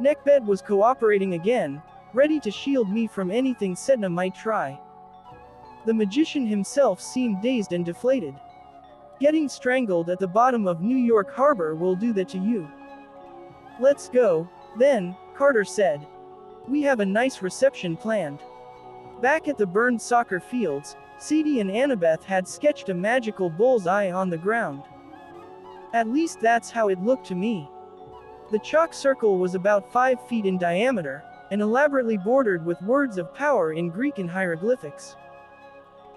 Nekhbet was cooperating again, ready to shield me from anything Setne might try. The magician himself seemed dazed and deflated. "Getting strangled at the bottom of New York Harbor will do that to you." "Let's go, then," Carter said. "We have a nice reception planned." Back at the burned soccer fields, Sadie and Annabeth had sketched a magical bullseye on the ground. At least that's how it looked to me. The chalk circle was about five feet in diameter, and elaborately bordered with words of power in Greek and hieroglyphics.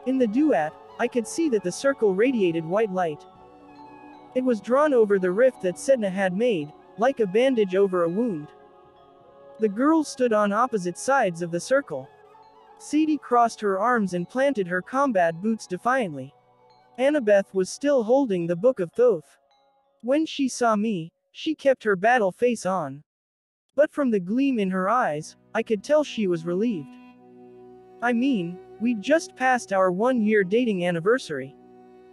In the Duat, I could see that the circle radiated white light. It was drawn over the rift that Setne had made, like a bandage over a wound. The girls stood on opposite sides of the circle. Sadie crossed her arms and planted her combat boots defiantly. Annabeth was still holding the Book of Thoth. When she saw me, she kept her battle face on. But from the gleam in her eyes, I could tell she was relieved. I mean, we'd just passed our one-year dating anniversary.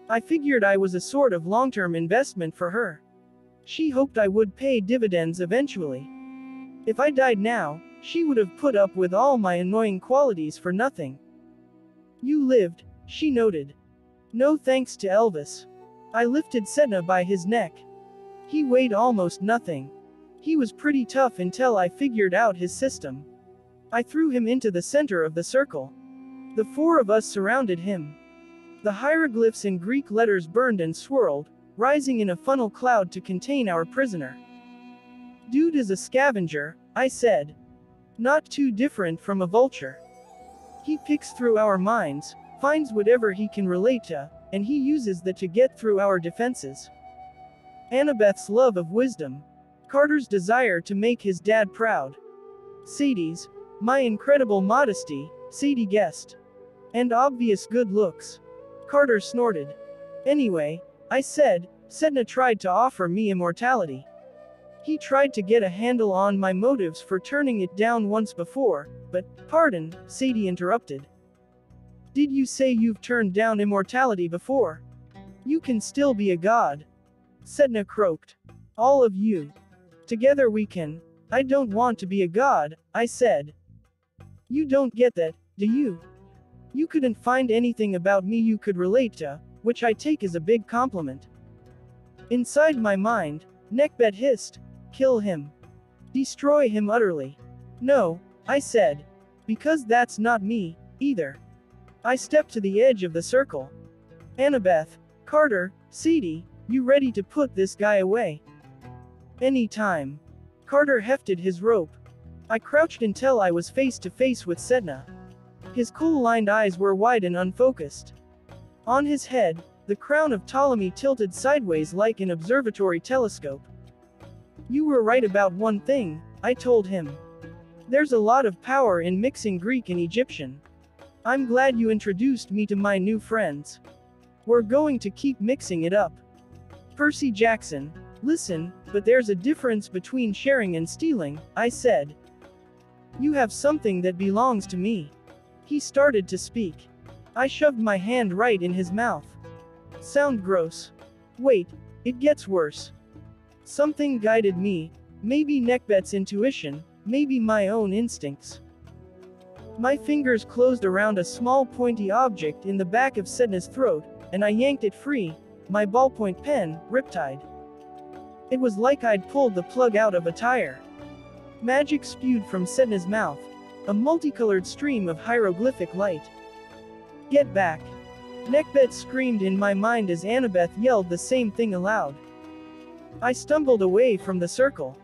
I figured I was a sort of long-term investment for her. She hoped I would pay dividends eventually. If I died now, she would have put up with all my annoying qualities for nothing. "You lived," she noted. "No thanks to Elvis." I lifted Setne by his neck. He weighed almost nothing. He was pretty tough until I figured out his system. I threw him into the center of the circle. The four of us surrounded him. The hieroglyphs in Greek letters burned and swirled, rising in a funnel cloud to contain our prisoner. "Dude is a scavenger," I said. "Not too different from a vulture. He picks through our minds, finds whatever he can relate to, and he uses that to get through our defenses." Annabeth's love of wisdom. Carter's desire to make his dad proud. Sadie's, my incredible modesty, Sadie guessed. And obvious good looks. Carter snorted. "Anyway," I said, "Setne tried to offer me immortality. He tried to get a handle on my motives for turning it down once before, but—" "Pardon," Sadie interrupted. "Did you say you've turned down immortality before? You can still be a god." Setne croaked. "All of you. Together we can—" "I don't want to be a god," I said. "You don't get that, do you? You couldn't find anything about me you could relate to, which I take as a big compliment." Inside my mind, Nekhbet hissed, "Kill him. Destroy him utterly." "No," I said, "because that's not me, either." I stepped to the edge of the circle. "Annabeth, Carter, Sadie, you ready to put this guy away?" "Any time." Carter hefted his rope. I crouched until I was face to face with Setne. His coal-lined eyes were wide and unfocused. On his head, the crown of Ptolemy tilted sideways like an observatory telescope. "You were right about one thing," I told him. "There's a lot of power in mixing Greek and Egyptian. I'm glad you introduced me to my new friends. We're going to keep mixing it up. Percy Jackson, listen, but there's a difference between sharing and stealing," I said. "You have something that belongs to me." He started to speak. I shoved my hand right in his mouth. "Sound gross. Wait, it gets worse." Something guided me, maybe Nekhbet's intuition, maybe my own instincts. My fingers closed around a small pointy object in the back of Setne's throat, and I yanked it free, my ballpoint pen, Riptide. It was like I'd pulled the plug out of a tire. Magic spewed from Setne's mouth, a multicolored stream of hieroglyphic light. "Get back!" Nekhbet screamed in my mind as Annabeth yelled the same thing aloud. I stumbled away from the circle.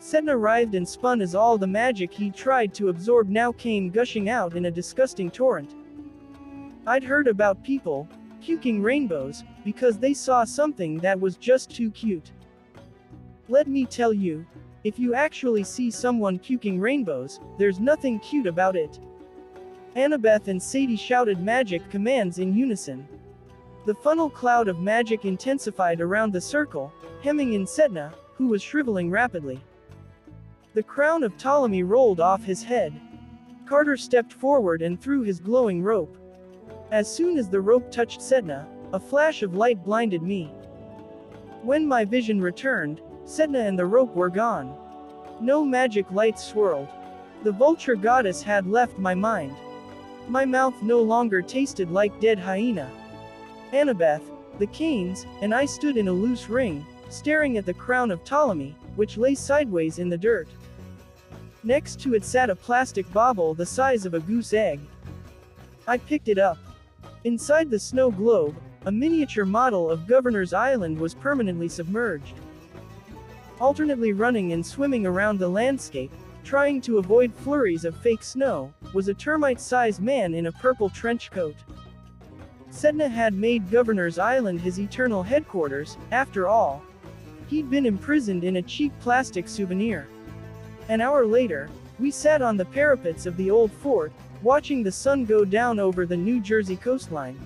Setne writhed and spun as all the magic he tried to absorb now came gushing out in a disgusting torrent. I'd heard about people puking rainbows because they saw something that was just too cute. Let me tell you, if you actually see someone puking rainbows, there's nothing cute about it. Annabeth and Sadie shouted magic commands in unison. The funnel cloud of magic intensified around the circle, hemming in Setne, who was shriveling rapidly. The crown of Ptolemy rolled off his head. Carter stepped forward and threw his glowing rope. As soon as the rope touched Setne, a flash of light blinded me. When my vision returned, Setne and the rope were gone. No magic lights swirled. The vulture goddess had left my mind. My mouth no longer tasted like dead hyena. Annabeth, the Kanes, and I stood in a loose ring, staring at the crown of Ptolemy, which lay sideways in the dirt. Next to it sat a plastic bauble the size of a goose egg. I picked it up. Inside the snow globe, a miniature model of Governor's Island was permanently submerged. Alternately running and swimming around the landscape, trying to avoid flurries of fake snow, was a termite-sized man in a purple trench coat. Setne had made Governor's Island his eternal headquarters, after all. He'd been imprisoned in a cheap plastic souvenir. An hour later, we sat on the parapets of the old fort, watching the sun go down over the New Jersey coastline.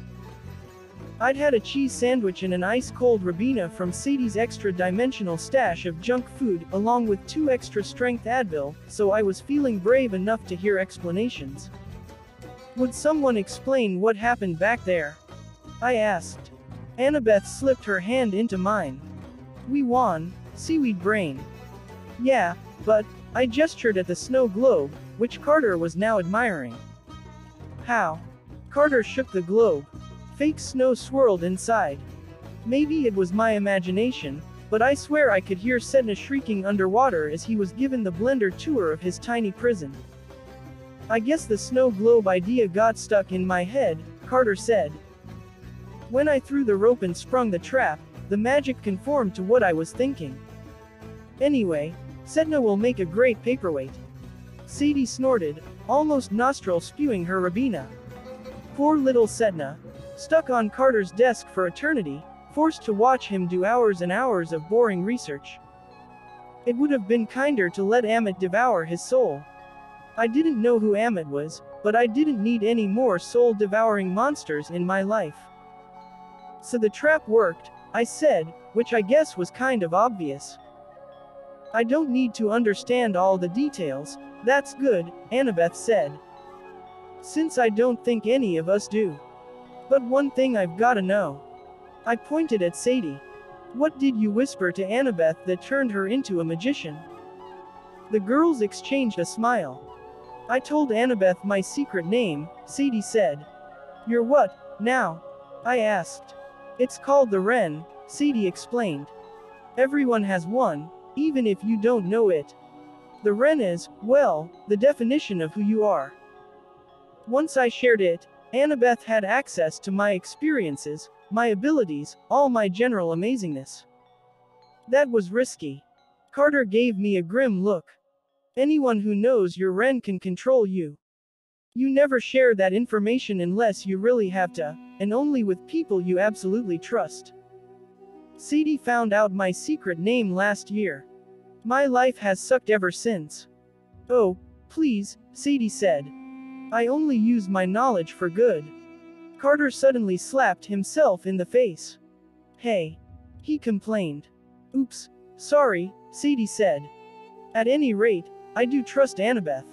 I'd had a cheese sandwich and an ice-cold Ribena from Sadie's extra-dimensional stash of junk food, along with two extra-strength Advil, so I was feeling brave enough to hear explanations. Would someone explain what happened back there? I asked. Annabeth slipped her hand into mine. We won, seaweed brain. Yeah, but, I gestured at the snow globe, which Carter was now admiring. How? Carter shook the globe. Fake snow swirled inside. Maybe it was my imagination, but I swear I could hear Setne shrieking underwater as he was given the blender tour of his tiny prison. I guess the snow globe idea got stuck in my head, Carter said. When I threw the rope and sprung the trap, the magic conformed to what I was thinking. Anyway, Setne will make a great paperweight. Sadie snorted, almost nostril spewing her Ribena. Poor little Setne. Stuck on Carter's desk for eternity, forced to watch him do hours and hours of boring research. It would have been kinder to let Amit devour his soul. I didn't know who Amit was, but I didn't need any more soul-devouring monsters in my life. So the trap worked, I said, which I guess was kind of obvious. I don't need to understand all the details, that's good, Annabeth said. Since I don't think any of us do. But one thing I've gotta know. I pointed at Sadie. What did you whisper to Annabeth that turned her into a magician? The girls exchanged a smile. I told Annabeth my secret name, Sadie said. You're what, now? I asked. It's called the Wren, Sadie explained. Everyone has one, even if you don't know it. The Wren is, well, the definition of who you are. Once I shared it, Annabeth had access to my experiences, my abilities, all my general amazingness. That was risky. Carter gave me a grim look. Anyone who knows your Wren can control you. You never share that information unless you really have to, and only with people you absolutely trust. Sadie found out my secret name last year. My life has sucked ever since. Oh, please, Sadie said. I only use my knowledge for good. Carter suddenly slapped himself in the face. Hey. He complained. Oops. Sorry, Sadie said. At any rate, I do trust Annabeth.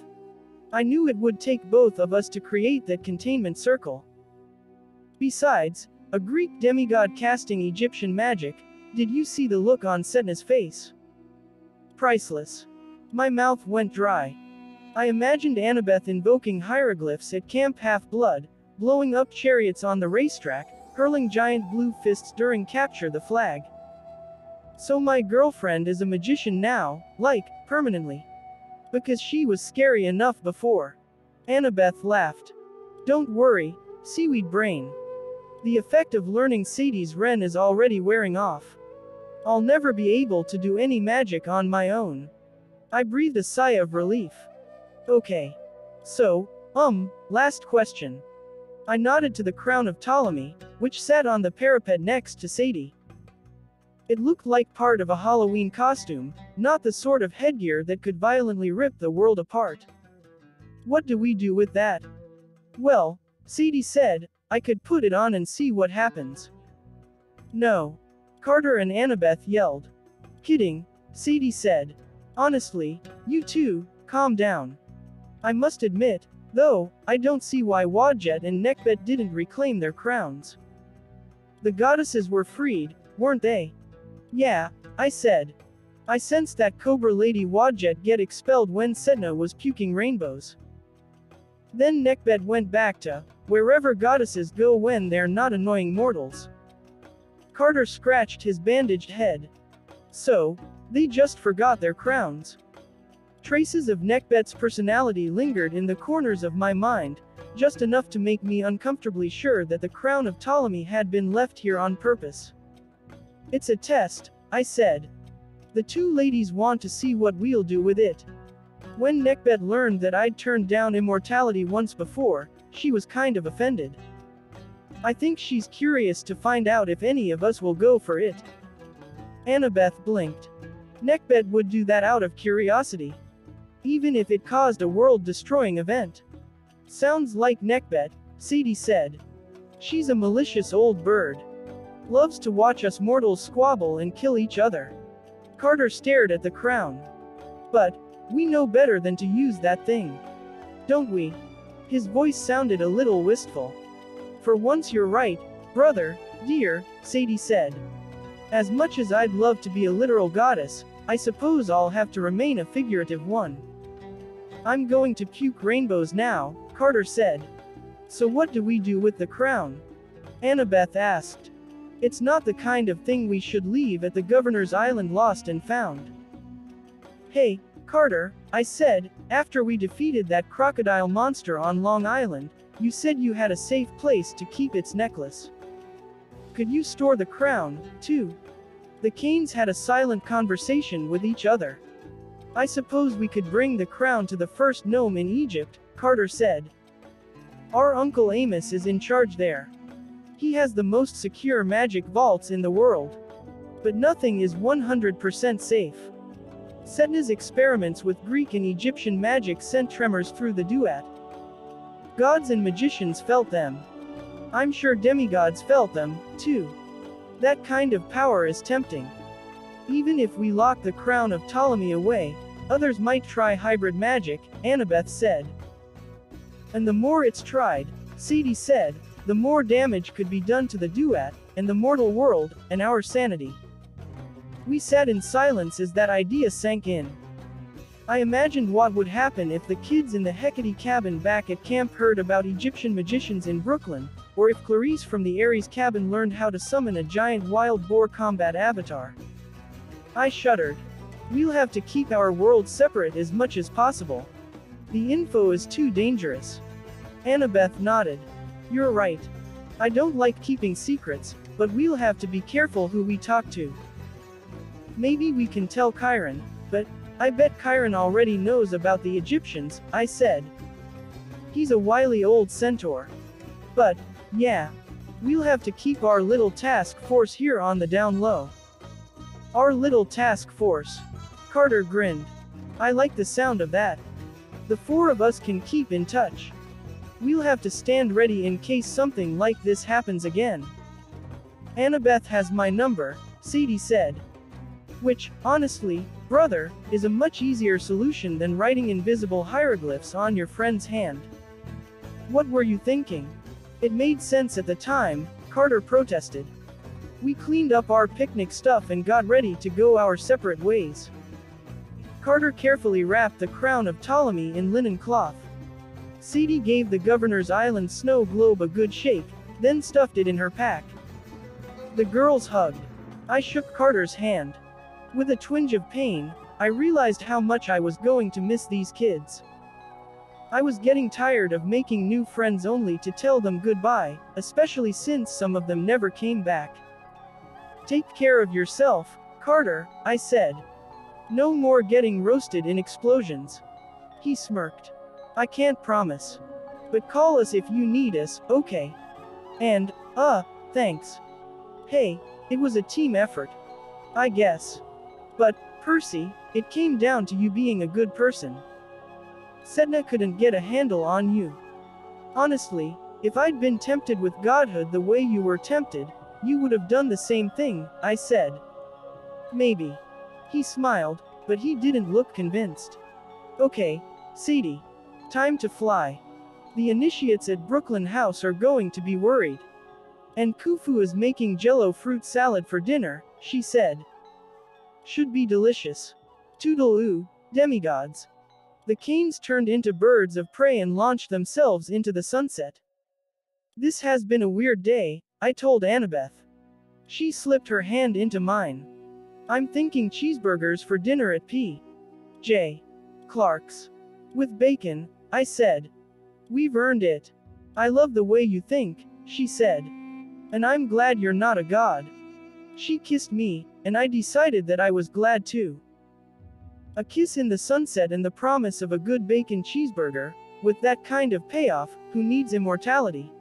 I knew it would take both of us to create that containment circle. Besides, a Greek demigod casting Egyptian magic, did you see the look on Setne's face? Priceless. My mouth went dry. I imagined Annabeth invoking hieroglyphs at Camp Half-Blood, blowing up chariots on the racetrack, hurling giant blue fists during Capture the Flag. So my girlfriend is a magician now, like, permanently. because she was scary enough before. Annabeth laughed. Don't worry, seaweed brain. The effect of learning Sadie's wren is already wearing off. I'll never be able to do any magic on my own. I breathed a sigh of relief. Okay. So, um, last question. I nodded to the crown of Ptolemy, which sat on the parapet next to Sadie. It looked like part of a Halloween costume, not the sort of headgear that could violently rip the world apart. What do we do with that? Well, Sadie said, I could put it on and see what happens. No. Carter and Annabeth yelled. Kidding, Sadie said. Honestly, you two, calm down. I must admit, though, I don't see why Wadjet and Nekhbet didn't reclaim their crowns. The goddesses were freed, weren't they? Yeah, I said. I sensed that Cobra Lady Wadjet get expelled when Setne was puking rainbows. Then Nekhbet went back to wherever goddesses go when they're not annoying mortals. Carter scratched his bandaged head. So, they just forgot their crowns. Traces of Nekhbet's personality lingered in the corners of my mind, just enough to make me uncomfortably sure that the crown of Ptolemy had been left here on purpose. It's a test, I said. The two ladies want to see what we'll do with it. When Nekhbet learned that I'd turned down immortality once before, she was kind of offended. I think she's curious to find out if any of us will go for it. Annabeth blinked. Nekhbet would do that out of curiosity. Even if it caused a world-destroying event. Sounds like Nekhbet, Sadie said. She's a malicious old bird. Loves to watch us mortals squabble and kill each other. Carter stared at the crown. But, we know better than to use that thing. Don't we? His voice sounded a little wistful. For once you're right, brother, dear, Sadie said. As much as I'd love to be a literal goddess, I suppose I'll have to remain a figurative one. I'm going to puke rainbows now, Carter said. So what do we do with the crown? Annabeth asked. It's not the kind of thing we should leave at the Governor's Island lost and found. Hey, Carter, I said, after we defeated that crocodile monster on Long Island, you said you had a safe place to keep its necklace. Could you store the crown, too? The Kanes had a silent conversation with each other. I suppose we could bring the crown to the first gnome in Egypt, Carter said. Our uncle Amos is in charge there. He has the most secure magic vaults in the world. But nothing is one hundred percent safe. Setne's experiments with Greek and Egyptian magic sent tremors through the Duat. Gods and magicians felt them. I'm sure demigods felt them, too. That kind of power is tempting. Even if we lock the crown of Ptolemy away, others might try hybrid magic, Annabeth said. And the more it's tried, Sadie said, the more damage could be done to the Duat, and the mortal world, and our sanity. We sat in silence as that idea sank in. I imagined what would happen if the kids in the Hecate cabin back at camp heard about Egyptian magicians in Brooklyn, or if Clarice from the Aries cabin learned how to summon a giant wild boar combat avatar. I shuddered. We'll have to keep our worlds separate as much as possible. The info is too dangerous. Annabeth nodded. You're right. I don't like keeping secrets, but we'll have to be careful who we talk to. Maybe we can tell Chiron, but I bet Chiron already knows about the Egyptians, I said. He's a wily old centaur. But, yeah, we'll have to keep our little task force here on the down low. Our little task force. Carter grinned. I like the sound of that. The four of us can keep in touch. We'll have to stand ready in case something like this happens again. Annabeth has my number, Sadie said. Which, honestly, brother, is a much easier solution than writing invisible hieroglyphs on your friend's hand. What were you thinking? It made sense at the time, Carter protested. We cleaned up our picnic stuff and got ready to go our separate ways. Carter carefully wrapped the crown of Ptolemy in linen cloth. Sadie gave the Governor's Island snow globe a good shake, then stuffed it in her pack. The girls hugged. I shook Carter's hand. With a twinge of pain, I realized how much I was going to miss these kids. I was getting tired of making new friends only to tell them goodbye, especially since some of them never came back. Take care of yourself, Carter, I said. No more getting roasted in explosions. He smirked. I can't promise. But call us if you need us, okay? And, uh, thanks. Hey, it was a team effort. I guess. But, Percy, it came down to you being a good person. Setne couldn't get a handle on you. Honestly, if I'd been tempted with godhood the way you were tempted, you would have done the same thing, I said. Maybe. He smiled, but he didn't look convinced. Okay, Sadie. Time to fly. The initiates at Brooklyn House are going to be worried. And Khufu is making jello fruit salad for dinner, she said. Should be delicious. Toodle-oo, demigods. The Kanes turned into birds of prey and launched themselves into the sunset. This has been a weird day, I told Annabeth. She slipped her hand into mine. I'm thinking cheeseburgers for dinner at P J Clark's. With bacon, I said. We've earned it. I love the way you think, she said. And I'm glad you're not a god. She kissed me, and I decided that I was glad too. A kiss in the sunset and the promise of a good bacon cheeseburger, with that kind of payoff, who needs immortality?